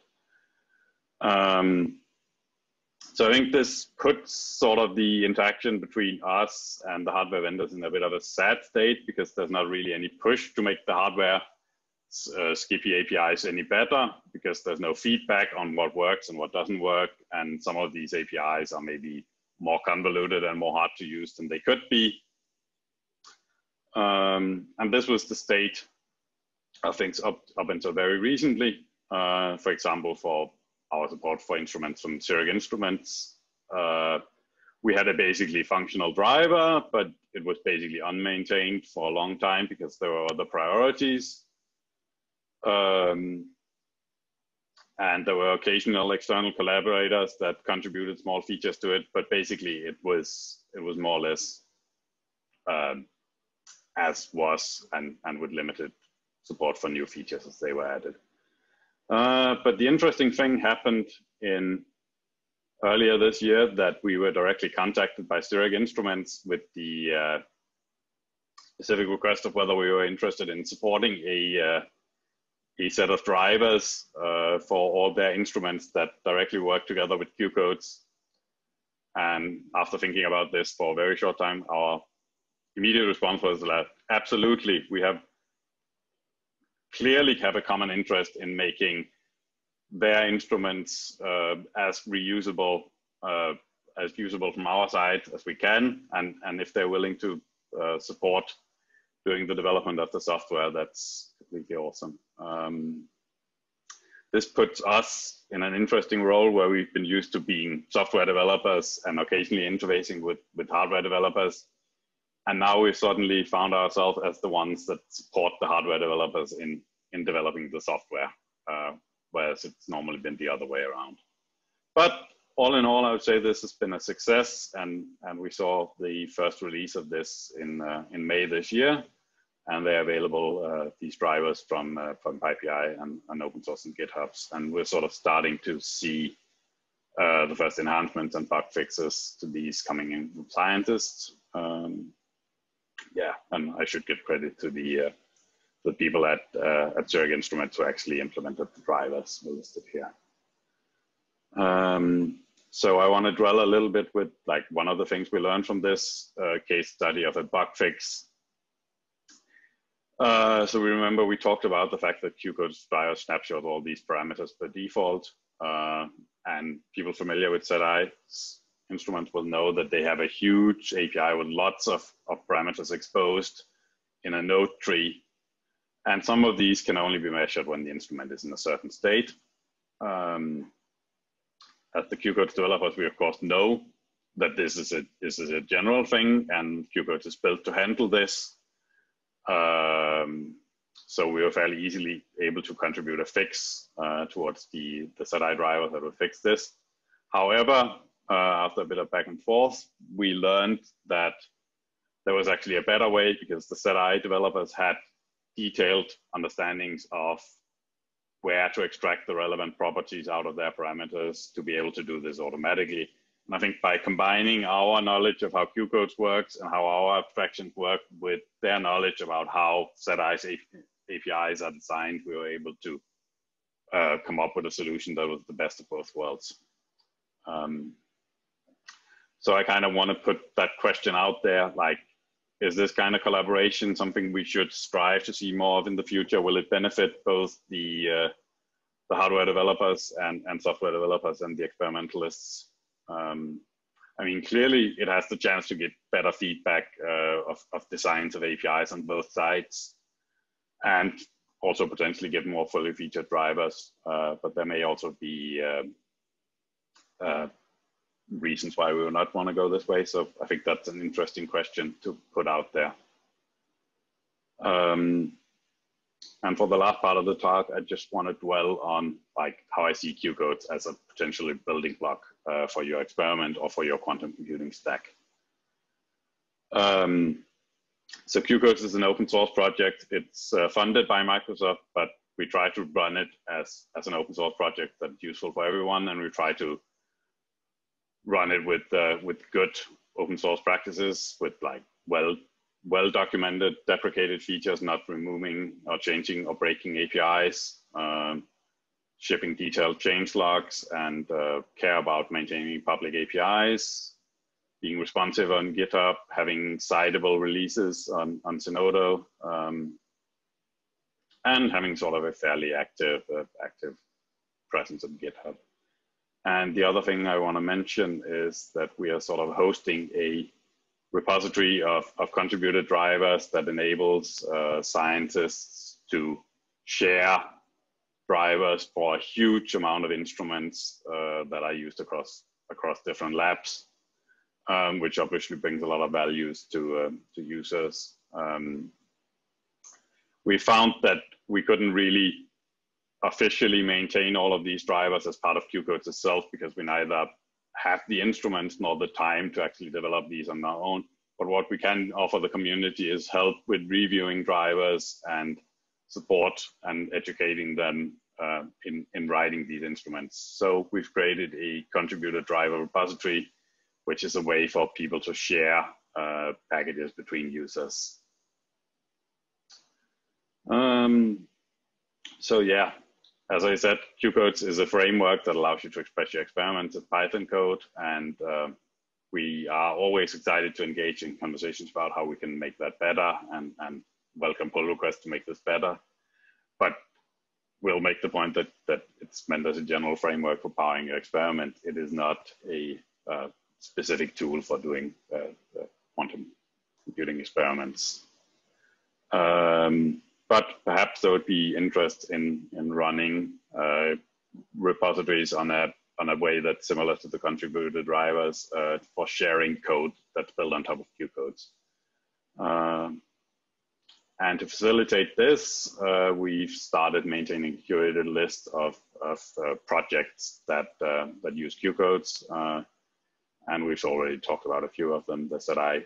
So I think this puts sort of the interaction between us and the hardware vendors in a bit of a sad state, because there's not really any push to make the hardware SCPI APIs any better, because there's no feedback on what works and what doesn't work. And some of these APIs are maybe more convoluted and more hard to use than they could be. And this was the state of things up until very recently. For example, for our support for instruments from Zurich Instruments, we had a basically functional driver, but it was basically unmaintained for a long time because there were other priorities. And there were occasional external collaborators that contributed small features to it, but basically it was more or less as was, and with limited support for new features as they were added. But the interesting thing happened in earlier this year, that we were directly contacted by Zurich Instruments with the specific request of whether we were interested in supporting a set of drivers for all their instruments that directly work together with QCoDeS. And after thinking about this for a very short time, our immediate response was that absolutely, we clearly have a common interest in making their instruments as reusable, as usable from our side as we can. And if they're willing to support doing the development of the software, that's completely awesome. This puts us in an interesting role where we've been used to being software developers and occasionally interfacing with hardware developers. And now we've suddenly found ourselves as the ones that support the hardware developers in developing the software, whereas it's normally been the other way around. But all in all, I would say this has been a success, and we saw the first release of this in May this year, and they're available, these drivers from PyPI and open source and GitHubs, and we're sort of starting to see the first enhancements and bug fixes to these coming in from scientists. Yeah, and I should give credit to the people at Zurich Instruments who actually implemented the drivers listed here. So I want to dwell a little bit with like one of the things we learned from this case study of a bug fix. So we remember we talked about the fact that QCoDeS drivers snapshot all these parameters by default, and people familiar with ZI instruments will know that they have a huge API with lots of parameters exposed in a node tree. And some of these can only be measured when the instrument is in a certain state. As the QCoDeS developers, we of course know that this is a general thing, and QCoDeS is built to handle this. So we were fairly easily able to contribute a fix towards the ZI driver that will fix this. However, after a bit of back and forth, we learned that there was actually a better way, because the ZI developers had detailed understandings of where to extract the relevant properties out of their parameters to be able to do this automatically. And I think by combining our knowledge of how QCoDeS works and how our abstractions work with their knowledge about how ZI's APIs are designed, we were able to come up with a solution that was the best of both worlds. So I kind of want to put that question out there, like, is this kind of collaboration something we should strive to see more of in the future? Will it benefit both the hardware developers and software developers and the experimentalists? I mean, clearly it has the chance to get better feedback of designs of APIs on both sides, and also potentially get more fully featured drivers, but there may also be reasons why we would not want to go this way. So I think that's an interesting question to put out there. And for the last part of the talk, I just want to dwell on like how I see QCoDeS as a potentially building block for your experiment or for your quantum computing stack. So QCoDeS is an open source project. It's funded by Microsoft, but we try to run it as an open source project that's useful for everyone, and we try to run it with good open source practices, with like well documented deprecated features, not removing or changing or breaking APIs, shipping detailed change logs, and care about maintaining public APIs, being responsive on GitHub, having citable releases on Zenodo, and having sort of a fairly active, presence on GitHub. And the other thing I want to mention is that we are sort of hosting a repository of contributor drivers that enables scientists to share drivers for a huge amount of instruments that are used across different labs, which obviously brings a lot of values to users. We found that we couldn't really officially maintain all of these drivers as part of QCoDeS itself, because we neither have the instruments nor the time to actually develop these on our own. But what we can offer the community is help with reviewing drivers and support and educating them in writing these instruments. So we've created a contributor driver repository, which is a way for people to share packages between users. So yeah, as I said, QCoDeS is a framework that allows you to express your experiments in Python code, and we are always excited to engage in conversations about how we can make that better, and welcome pull requests to make this better. But we'll make the point that, it's meant as a general framework for powering your experiment. It is not a specific tool for doing quantum computing experiments. But perhaps there would be interest in running repositories on a way that's similar to the contributor drivers for sharing code that's built on top of QCoDeS. And to facilitate this, we've started maintaining a curated list of projects that use QCoDeS, and we've already talked about a few of them: the SETI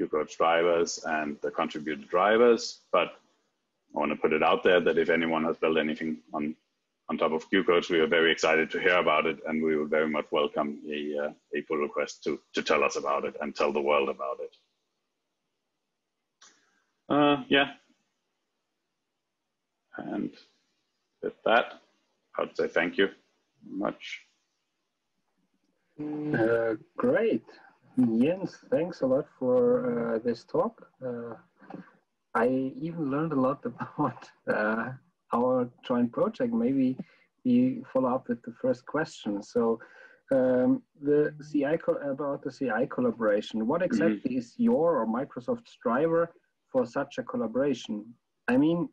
QCoDeS drivers and the contributor drivers. But I want to put it out there that if anyone has built anything on top of QCoDeS, we are very excited to hear about it, and we would very much welcome a pull request to tell us about it and tell the world about it. Yeah. And with that, I would say thank you much. Great. Jens, thanks a lot for this talk. I even learned a lot about our joint project. Maybe we follow up with the first question. So about the CI collaboration, what exactly is your or Microsoft's driver for such a collaboration? I mean,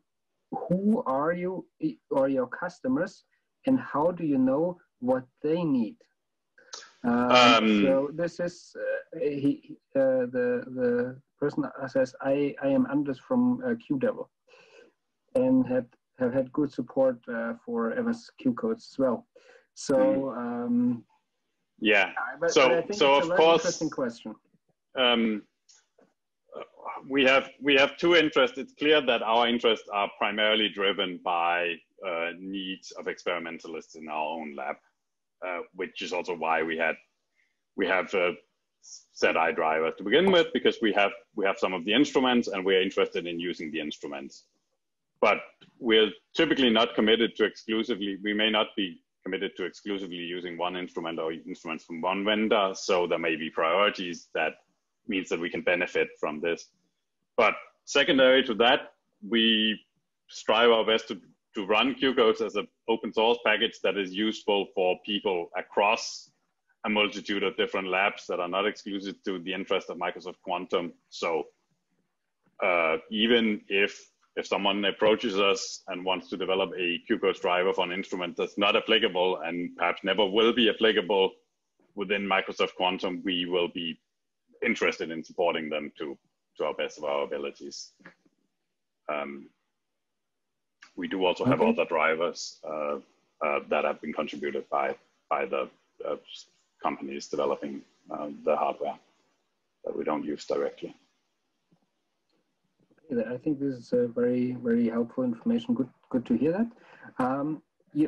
who are you or your customers, and how do you know what they need? So this is the person says, I am Anders from QDevil, and have had good support for Evans QCoDeS as well. So yeah, but of course, interesting question. We have two interests. It's clear that our interests are primarily driven by needs of experimentalists in our own lab, which is also why we have SETI drivers to begin with, because we have some of the instruments and we're interested in using the instruments. But we're typically not committed to exclusively, we may not be committed to exclusively using one instrument or instruments from one vendor. So there may be priorities that means that we can benefit from this. But secondary to that, we strive our best to run QCoDeS as an open source package that is useful for people across a multitude of different labs that are not exclusive to the interest of Microsoft Quantum. So even if someone approaches us and wants to develop a QCoDeS driver for an instrument that's not applicable and perhaps never will be applicable within Microsoft Quantum, we will be interested in supporting them to our best of our abilities. We do also have other drivers that have been contributed by the companies developing the hardware that we don't use directly. I think this is very, very helpful information. Good to hear that.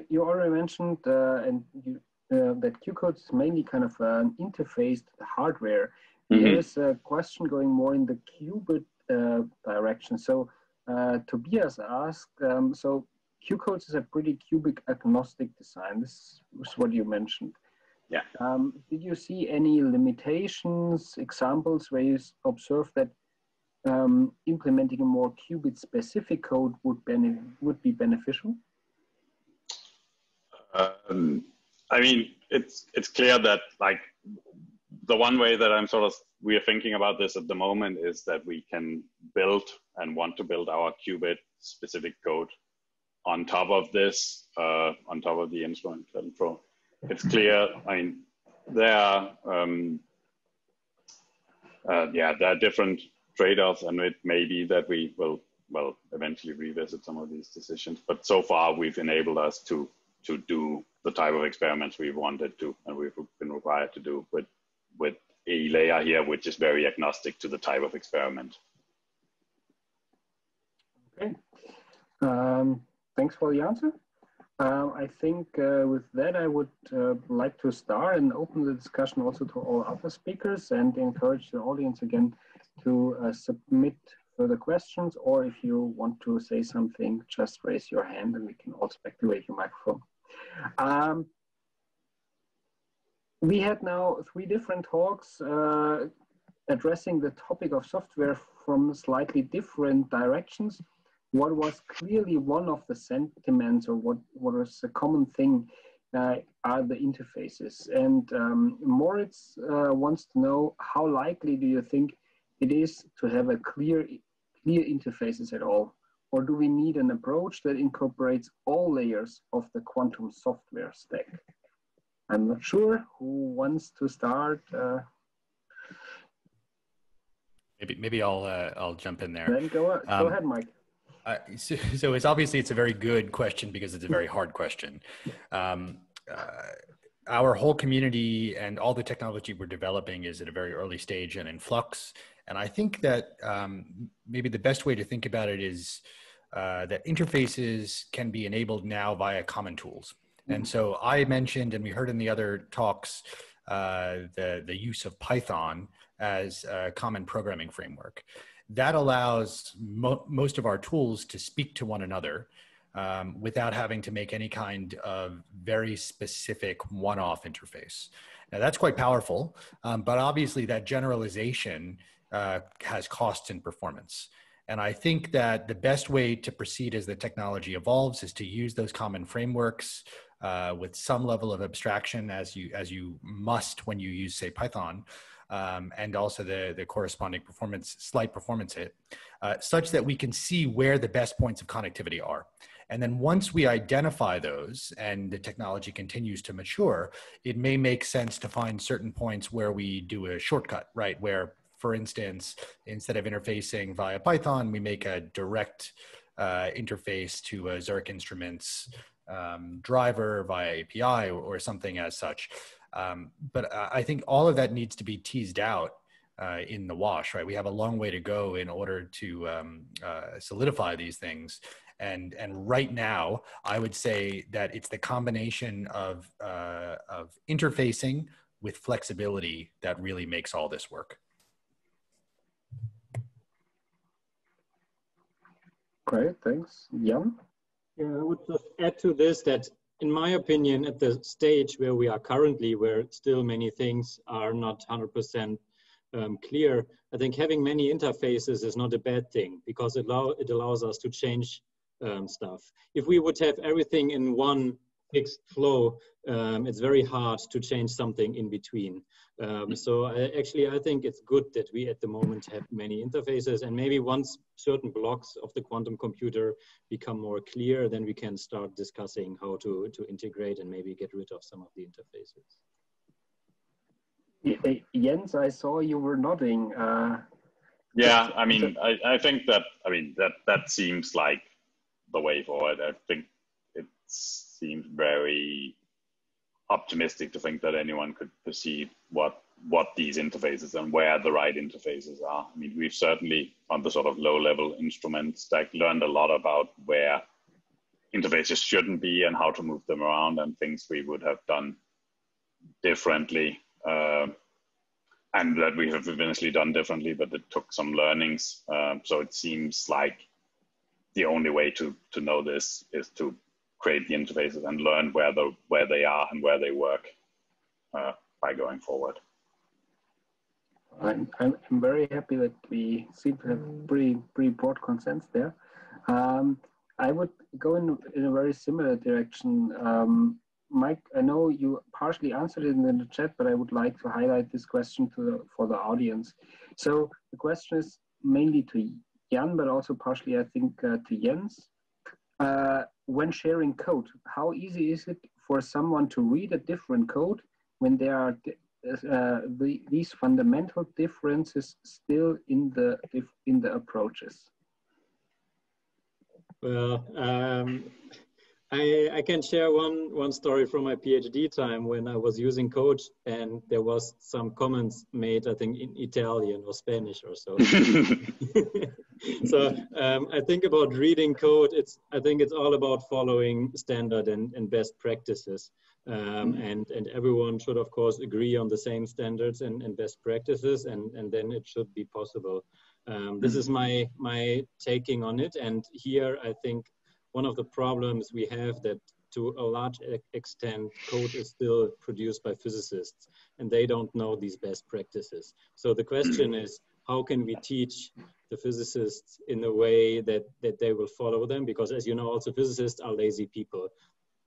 You already mentioned that QCoDeS is mainly kind of an interface hardware. There is a question going more in the qubit direction. So Tobias asked, so QCoDeS is a pretty qubit agnostic design. This is what you mentioned. Yeah. Did you see any limitations, examples where you observe that implementing a more qubit-specific code would be beneficial? I mean, it's clear that like the one way that I'm sort of we are thinking about this at the moment is that we can build and want to build our qubit-specific code on top of this, on top of the instrument control. It's clear. I mean, there are there are different trade-offs, and it may be that we will eventually revisit some of these decisions. But so far, we've enabled us to do the type of experiments we wanted to, and we've been required to do with a layer here, which is very agnostic to the type of experiment. Okay. Thanks for the answer. I think with that, I would like to start and open the discussion also to all other speakers and encourage the audience again to submit further questions, or if you want to say something, just raise your hand and we can also activate your microphone. We had now 3 different talks addressing the topic of software from slightly different directions. What was clearly one of the sentiments, or what was a common thing, are the interfaces. And Moritz wants to know, how likely do you think it is to have a clear interfaces at all? Or do we need an approach that incorporates all layers of the quantum software stack? I'm not sure who wants to start. Maybe I'll jump in there. Then go ahead, Mike. So it's obviously it's a very good question because it's a very hard question. Our whole community and all the technology we're developing is at a very early stage and in flux. And I think that maybe the best way to think about it is that interfaces can be enabled now via common tools. And so I mentioned, and we heard in the other talks, the use of Python as a common programming framework. That allows most of our tools to speak to one another without having to make any kind of very specific one-off interface. Now that's quite powerful, but obviously that generalization has costs in performance. And I think that the best way to proceed as the technology evolves is to use those common frameworks with some level of abstraction as you must when you use, say, Python, and also the corresponding slight performance hit, such that we can see where the best points of connectivity are. And then once we identify those and the technology continues to mature, it may make sense to find certain points where we do a shortcut, right? Where, for instance, instead of interfacing via Python, we make a direct interface to a Zurich Instruments driver via API or something as such. But I think all of that needs to be teased out in the wash, right? We have a long way to go in order to solidify these things. And right now, I would say that it's the combination of interfacing with flexibility that really makes all this work. Great, thanks. Jan? Yeah, I would just add to this that in my opinion, at the stage where we are currently, where still many things are not 100% clear, I think having many interfaces is not a bad thing because it allows us to change stuff. If we would have everything in one fixed flow, it's very hard to change something in between. So I think it's good that we at the moment have many interfaces, and maybe once certain blocks of the quantum computer become more clear, then we can start discussing how to integrate and maybe get rid of some of the interfaces. Jens, I saw you were nodding. Yeah, I mean, I think that, I mean, that seems like the way forward. I think it's seems very optimistic to think that anyone could perceive what these interfaces and where the right interfaces are. I mean, we've certainly on the sort of low-level instruments stack learned a lot about where interfaces shouldn't be and how to move them around and things we would have done differently, and that we have eventually done differently, but it took some learnings. So it seems like the only way to know this is to create the interfaces and learn where they are and where they work by going forward. I'm very happy that we seem to have pretty broad consensus there. I would go in a very similar direction. Mike, I know you partially answered it in the chat, but I would like to highlight this question for the audience. So the question is mainly to Jan, but also partially, I think, to Jens. When sharing code, how easy is it for someone to read a different code when there are these fundamental differences still in the approaches? Well, I can share one story from my PhD time when I was using code and there was some comments made, I think, in Italian or Spanish or so. So I think about reading code, I think it's all about following standard and best practices. And everyone should, of course, agree on the same standards and best practices, and then it should be possible. This is my taking on it. And here, I think one of the problems we have that to a large extent, code is still produced by physicists, and they don't know these best practices. So the question is, how can we teach the physicists in a way that they will follow them? Because as you know, also physicists are lazy people.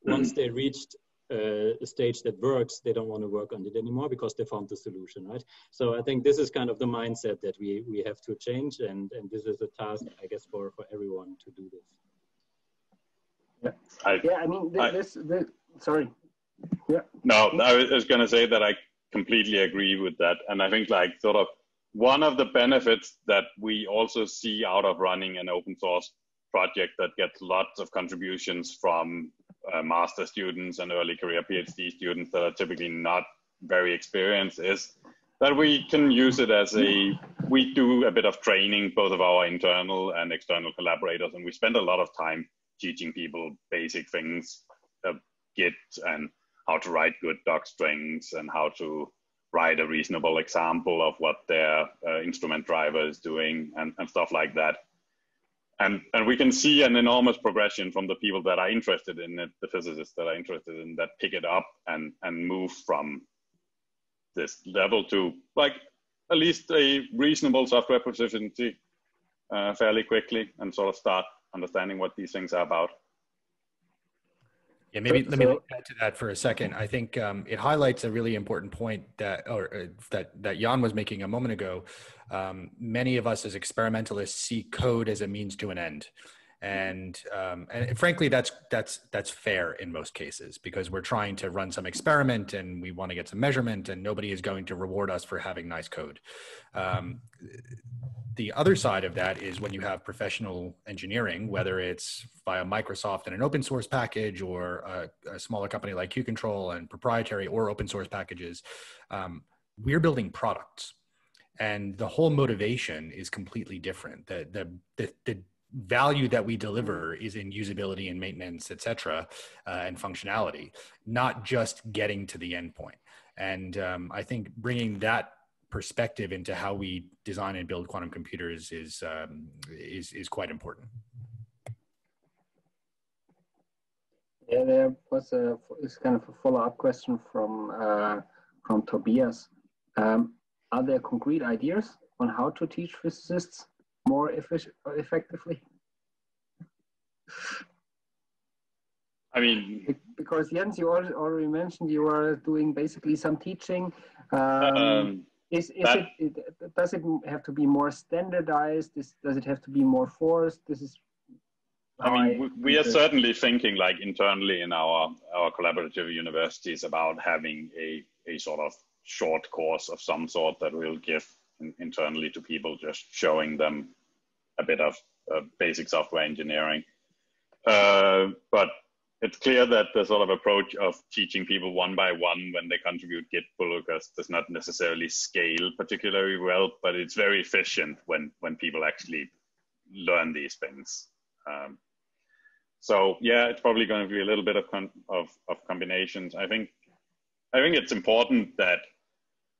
Once they reached a stage that works, they don't want to work on it anymore because they found the solution, right? So I think this is kind of the mindset that we have to change, and this is a task, I guess, for everyone to do this. Yeah, I mean, sorry. Yeah. No, I was going to say that I completely agree with that. And I think, like, sort of one of the benefits that we also see out of running an open source project that gets lots of contributions from master students and early career PhD students that are typically not very experienced is that we can use it as we do a bit of training, both of our internal and external collaborators. And we spend a lot of time teaching people basic things of Git and how to write good docstrings and how to write a reasonable example of what their instrument driver is doing and stuff like that. And we can see an enormous progression from the people that are interested in it, the physicists that are interested in that pick it up and move from this level to, like, at least a reasonable software proficiency fairly quickly and sort of start understanding what these things are about. Yeah, maybe let me add to that for a second. I think it highlights a really important point that Jan was making a moment ago. Many of us as experimentalists see code as a means to an end, and frankly, that's fair in most cases because we're trying to run some experiment and we want to get some measurement, and nobody is going to reward us for having nice code. The other side of that is when you have professional engineering, whether it's via Microsoft and an open source package or a smaller company like Q-CTRL and proprietary or open source packages, we're building products. And the whole motivation is completely different. The value that we deliver is in usability and maintenance, et cetera, and functionality, not just getting to the end point. And I think bringing that perspective into how we design and build quantum computers is quite important. Yeah, there was a follow-up question from Tobias. Are there concrete ideas on how to teach physicists more effectively? I mean, because Jens, you already mentioned you are doing basically some teaching. Does it have to be more standardized? Does it have to be more forced? I mean, we are certainly thinking, like, internally in our collaborative universities about having a sort of short course of some sort that we'll give internally to people, just showing them a bit of basic software engineering. But it's clear that the sort of approach of teaching people one by one when they contribute Git pull requests does not necessarily scale particularly well, but it's very efficient when people actually learn these things. So yeah, it's probably going to be a little bit of combinations. I think it's important that,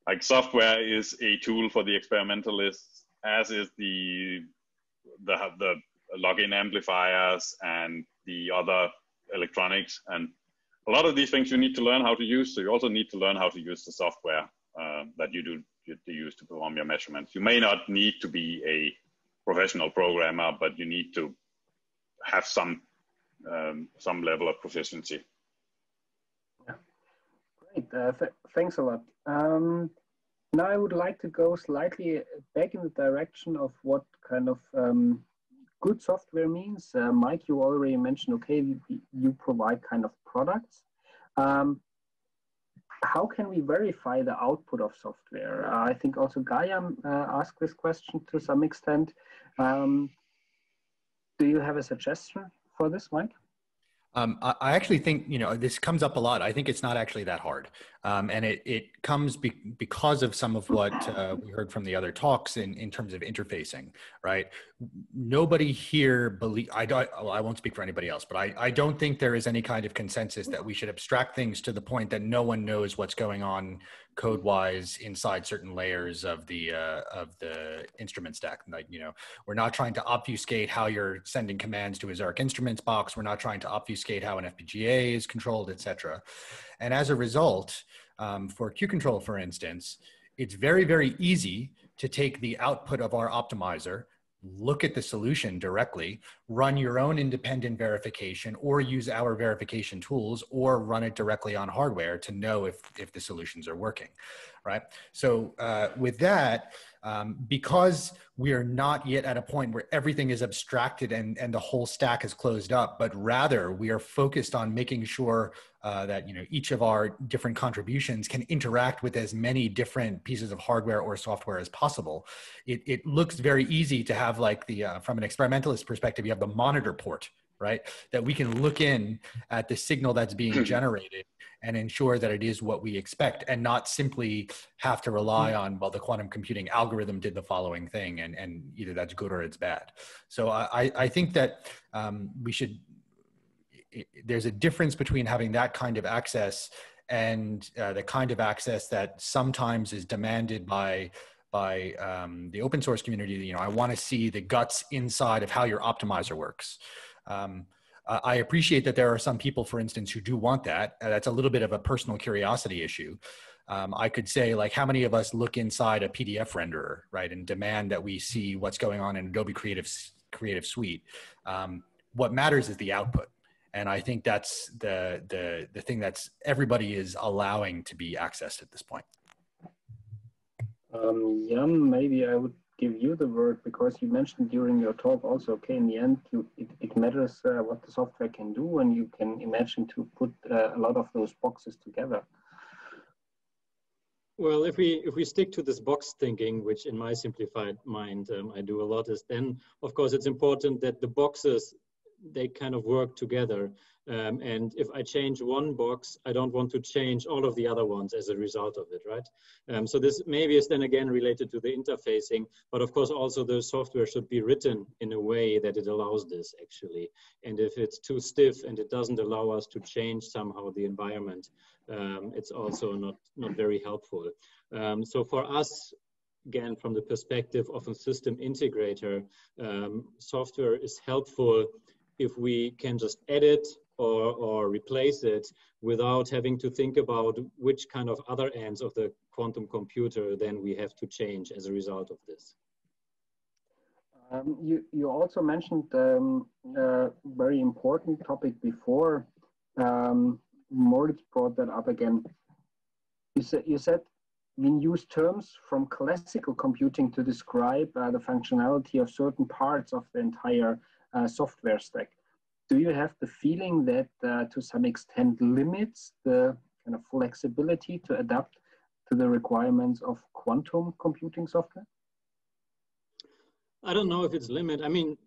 like, software is a tool for the experimentalists, as is the login amplifiers and the other electronics. And a lot of these things you need to learn how to use. So you also need to learn how to use the software that you use to perform your measurements. You may not need to be a professional programmer, but you need to have some level of proficiency. Yeah. Great, thanks a lot. Now I would like to go slightly back in the direction of what kind of good software means. Mike, you already mentioned, okay, you provide kind of products. How can we verify the output of software? I think also Gaia asked this question to some extent. Do you have a suggestion for this, Mike? I actually think, you know, this comes up a lot. I think it's not actually that hard. And it comes because of some of what we heard from the other talks in terms of interfacing, right? Nobody here I won't speak for anybody else, but I don't think there is any kind of consensus that we should abstract things to the point that no one knows what's going on code-wise inside certain layers of the instrument stack. Like, you know, we're not trying to obfuscate how you're sending commands to a Zurich Instruments box. We're not trying to obfuscate how an FPGA is controlled, etc. And as a result, for Q-CTRL, for instance, it's very, very easy to take the output of our optimizer, look at the solution directly, run your own independent verification, or use our verification tools, or run it directly on hardware to know if the solutions are working, right? So with that, because we are not yet at a point where everything is abstracted and the whole stack is closed up, but rather we are focused on making sure that, you know, each of our different contributions can interact with as many different pieces of hardware or software as possible. It looks very easy to have, like, the from an experimentalist perspective, you have the monitor port, right? That we can look in at the signal that's being generated and ensure that it is what we expect, and not simply have to rely on, well, the quantum computing algorithm did the following thing, and either that's good or it's bad. So I think that there's a difference between having that kind of access and the kind of access that sometimes is demanded by the open source community. You know, I want to see the guts inside of how your optimizer works. I appreciate that there are some people, for instance, who do want that. That's a little bit of a personal curiosity issue. I could say, like, how many of us look inside a PDF renderer, right, and demand that we see what's going on in Adobe Creative Suite? What matters is the output. And I think that's the thing that's everybody is allowing to be accessed at this point. Jan, maybe I would give you the word, because you mentioned during your talk also, okay, in the end, it matters what the software can do, and you can imagine to put a lot of those boxes together. Well, if we stick to this box thinking, which in my simplified mind I do a lot, is then, of course, it's important that the boxes, they kind of work together. And if I change one box, I don't want to change all of the other ones as a result of it, right? So this maybe is then again related to the interfacing, but of course also the software should be written in a way that it allows this actually. And if it's too stiff and it doesn't allow us to change somehow the environment, it's also not very helpful. So for us, again, from the perspective of a system integrator, software is helpful if we can just edit or replace it without having to think about which kind of other ends of the quantum computer then we have to change as a result of this. You also mentioned a very important topic before. Moritz brought that up again. You said we use terms from classical computing to describe the functionality of certain parts of the entire software stack. Do you have the feeling that to some extent limits the kind of flexibility to adapt to the requirements of quantum computing software? I don't know if it's limit. I mean,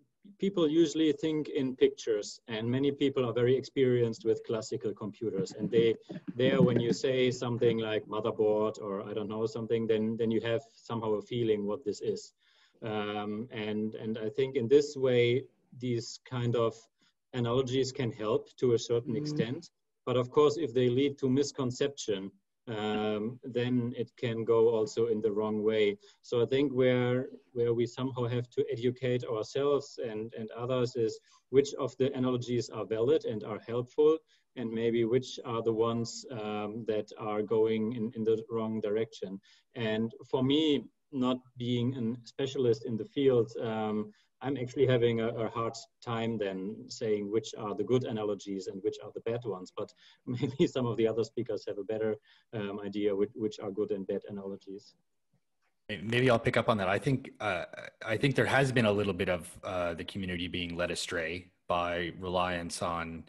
people usually think in pictures, and many people are very experienced with classical computers, and there when you say something like motherboard or I don't know something, then you have somehow a feeling what this is. And I think in this way, these kind of analogies can help to a certain extent, but of course, if they lead to misconception, then it can go also in the wrong way. So I think where we somehow have to educate ourselves and others is which of the analogies are valid and are helpful, and maybe which are the ones that are going in the wrong direction. And for me, not being a specialist in the field, I'm actually having a hard time then saying which are the good analogies and which are the bad ones, but maybe some of the other speakers have a better idea which are good and bad analogies. Maybe I'll pick up on that. I think there has been a little bit of the community being led astray by reliance on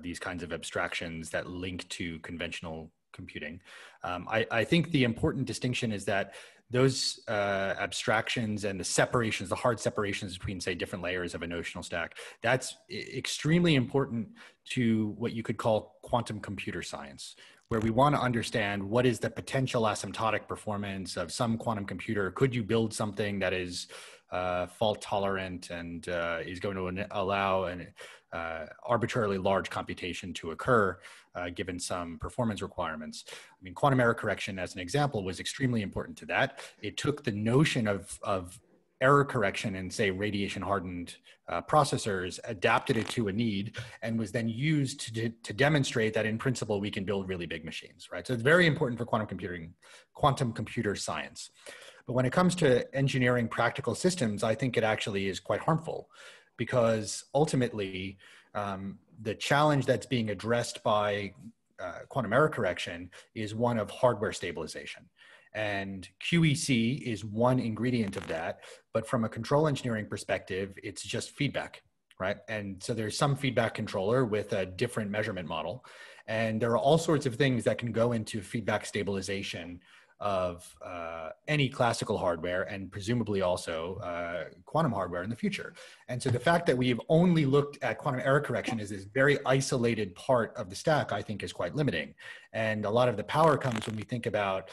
these kinds of abstractions that link to conventional computing. I think the important distinction is that those abstractions and the separations, the hard separations between, say, different layers of a notional stack, that's extremely important to what you could call quantum computer science, where we want to understand what is the potential asymptotic performance of some quantum computer. Could you build something that is fault tolerant and is going to allow an arbitrarily large computation to occur given some performance requirements? I mean, quantum error correction, as an example, was extremely important to that. It took the notion of error correction in, say, radiation hardened processors, adapted it to a need, and was then used to demonstrate that in principle we can build really big machines, right? So it's very important for quantum computing, quantum computer science. But when it comes to engineering practical systems, I think it actually is quite harmful, because ultimately the challenge that's being addressed by quantum error correction is one of hardware stabilization. And QEC is one ingredient of that, but from a control engineering perspective, it's just feedback, right? And so there's some feedback controller with a different measurement model. And there are all sorts of things that can go into feedback stabilization of any classical hardware, and presumably also quantum hardware in the future. And so the fact that we've only looked at quantum error correction as this very isolated part of the stack, I think, is quite limiting. And a lot of the power comes when we think about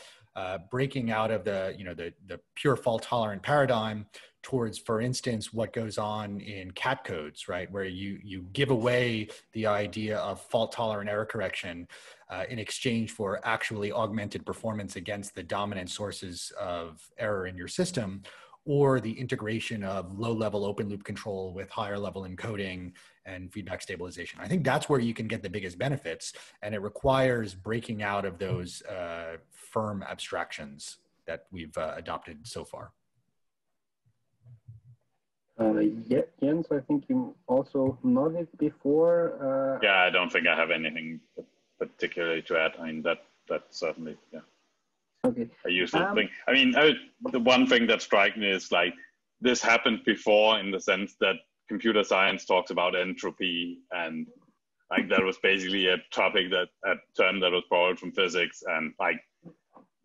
breaking out of the pure fault tolerant paradigm towards, for instance, what goes on in cat codes, right? Where you give away the idea of fault tolerant error correction in exchange for actually augmented performance against the dominant sources of error in your system, or the integration of low level open loop control with higher level encoding and feedback stabilization. I think that's where you can get the biggest benefits, and it requires breaking out of those firm abstractions that we've adopted so far. Yeah, Jens, I think you also nodded before. Yeah, I don't think I have anything particularly to add. I mean, that certainly, yeah. Okay. A useful thing. I mean, the one thing that strikes me is, like, this happened before in the sense that computer science talks about entropy, and like that was basically a term that was borrowed from physics, and like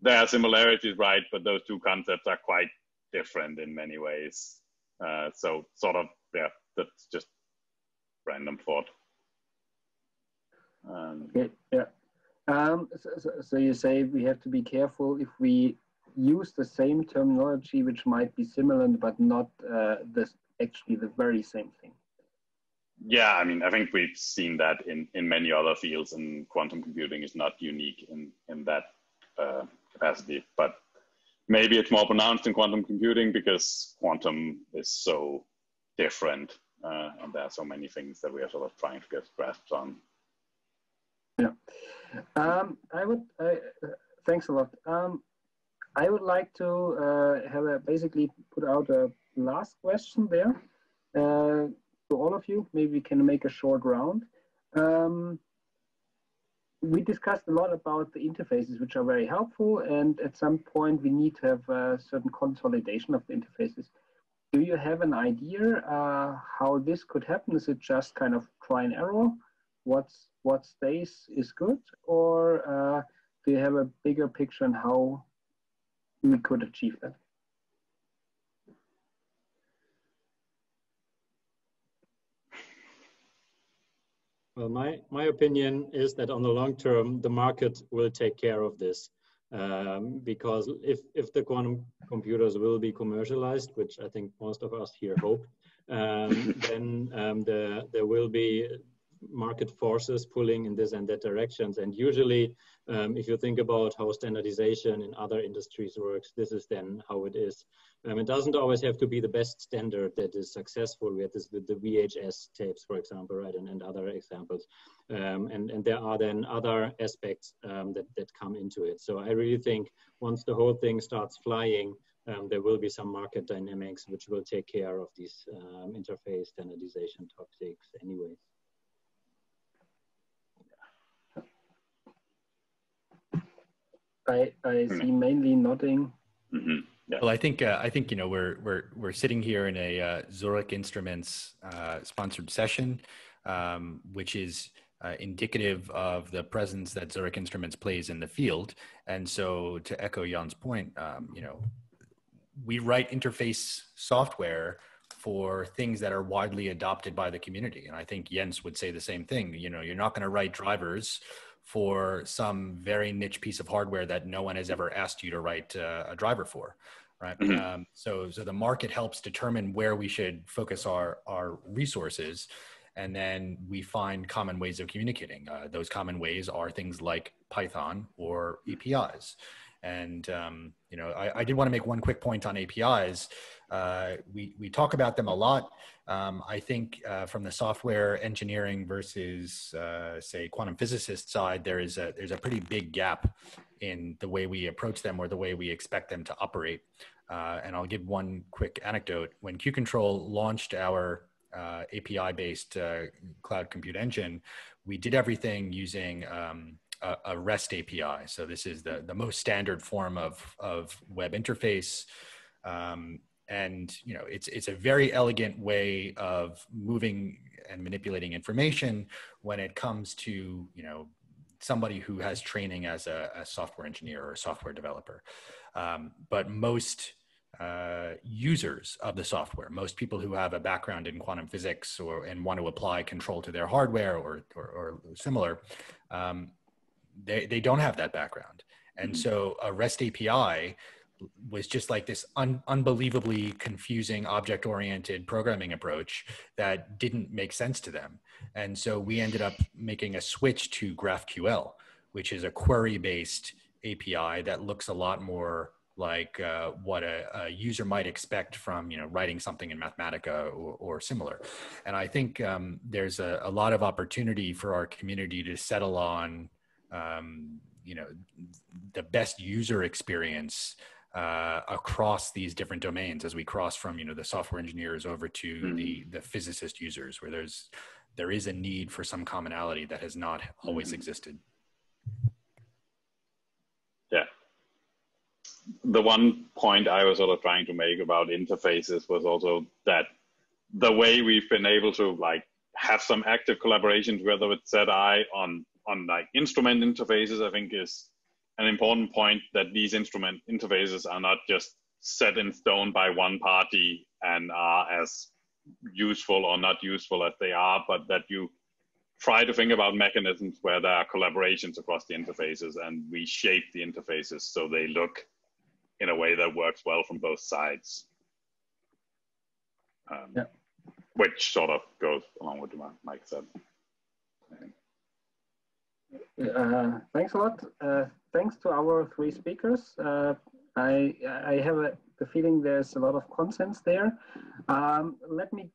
there are similarities, right? But those two concepts are quite different in many ways. So sort of, yeah, that's just random thought. Yeah. So you say we have to be careful if we use the same terminology, which might be similar, but not actually the very same thing. Yeah, I mean, I think we've seen that in many other fields, and quantum computing is not unique in that capacity, but maybe it's more pronounced in quantum computing because quantum is so different, and there are so many things that we are sort of trying to get grasps on. Yeah, thanks a lot. I would like to basically put out a last question there to all of you. Maybe we can make a short round. We discussed a lot about the interfaces, which are very helpful, and at some point we need to have a certain consolidation of the interfaces. Do you have an idea how this could happen? Is it just kind of try and error? What stays is good, or do you have a bigger picture on how we could achieve that? Well, my opinion is that on the long term, the market will take care of this, because if the quantum computers will be commercialized, which I think most of us here hope, then there will be market forces pulling in this and that directions. And usually, if you think about how standardization in other industries works, this is then how it is. It doesn't always have to be the best standard that is successful. We had this with the VHS tapes, for example, right, and other examples. And there are then other aspects that come into it. So I really think once the whole thing starts flying, there will be some market dynamics which will take care of these interface standardization topics anyway. I see mainly nodding. Mm-hmm. Yeah. Well, I think you know we're sitting here in a Zurich Instruments sponsored session, which is indicative of the presence that Zurich Instruments plays in the field. And so, to echo Jan's point, you know, we write interface software for things that are widely adopted by the community, and I think Jens would say the same thing. You know, you're not going to write drivers for some very niche piece of hardware that no one has ever asked you to write a driver for, right? So the market helps determine where we should focus our resources, and then we find common ways of communicating. Those common ways are things like Python or APIs. And you know, I did want to make one quick point on APIs. We talk about them a lot. I think from the software engineering versus say quantum physicist side, there's a pretty big gap in the way we approach them or the way we expect them to operate. And I'll give one quick anecdote. When Q-CTRL launched our API-based cloud compute engine, we did everything using a REST API. So this is the most standard form of web interface. And you know, it's a very elegant way of moving and manipulating information when it comes to, you know, somebody who has training as a software engineer or a software developer. But most users of the software, most people who have a background in quantum physics and want to apply control to their hardware or similar, they don't have that background. And so a REST API was just like this unbelievably confusing object-oriented programming approach that didn't make sense to them. And so we ended up making a switch to GraphQL, which is a query-based API that looks a lot more like what a user might expect from, you know, writing something in Mathematica or similar. And I think there's a lot of opportunity for our community to settle on you know, the best user experience across these different domains as we cross from, you know, the software engineers over to the physicist users, where there is a need for some commonality that has not always existed. Yeah. The one point I was sort of trying to make about interfaces was also that the way we've been able to like have some active collaborations, whether it's ZI on like instrument interfaces, I think is an important point, that these instrument interfaces are not just set in stone by one party and are as useful or not useful as they are, but that you try to think about mechanisms where there are collaborations across the interfaces and we shape the interfaces so they look in a way that works well from both sides. Yeah. Which sort of goes along with what Mike said. Thanks a lot. Thanks to our three speakers. I have the feeling there's a lot of consensus there. Let me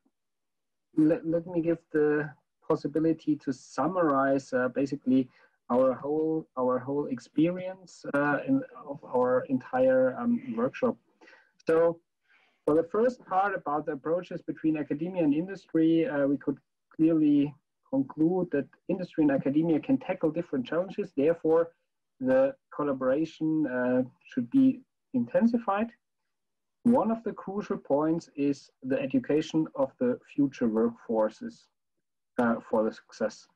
give the possibility to summarize basically our whole experience of our entire workshop. So for the first part about the approaches between academia and industry, we could clearly conclude that industry and academia can tackle different challenges. Therefore, the collaboration should be intensified. One of the crucial points is the education of the future workforces for the success.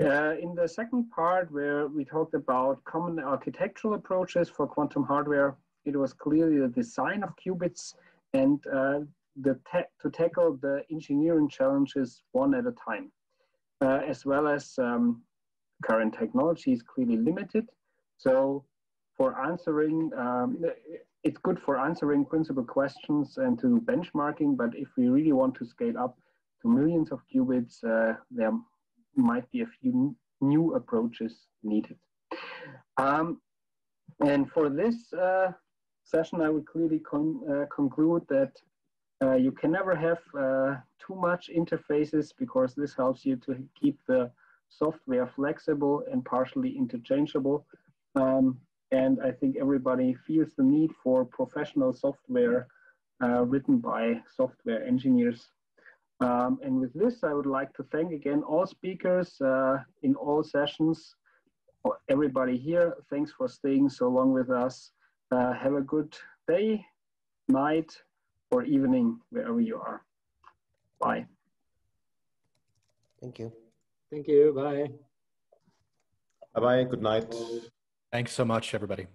In the second part, where we talked about common architectural approaches for quantum hardware, it was clearly the design of qubits and to tackle the engineering challenges one at a time, as well as current technology is clearly limited. So for answering, it's good for answering principal questions and to benchmarking, but if we really want to scale up, to millions of qubits, there might be a few new approaches needed. And for this session, I would clearly conclude that you can never have too much interfaces, because this helps you to keep the software flexible and partially interchangeable. And I think everybody feels the need for professional software written by software engineers. And with this, I would like to thank again all speakers in all sessions, everybody here. Thanks for staying so long with us. Have a good day, night, or evening, wherever you are. Bye. Thank you. Thank you. Bye. Bye-bye. Good night. Thanks so much, everybody.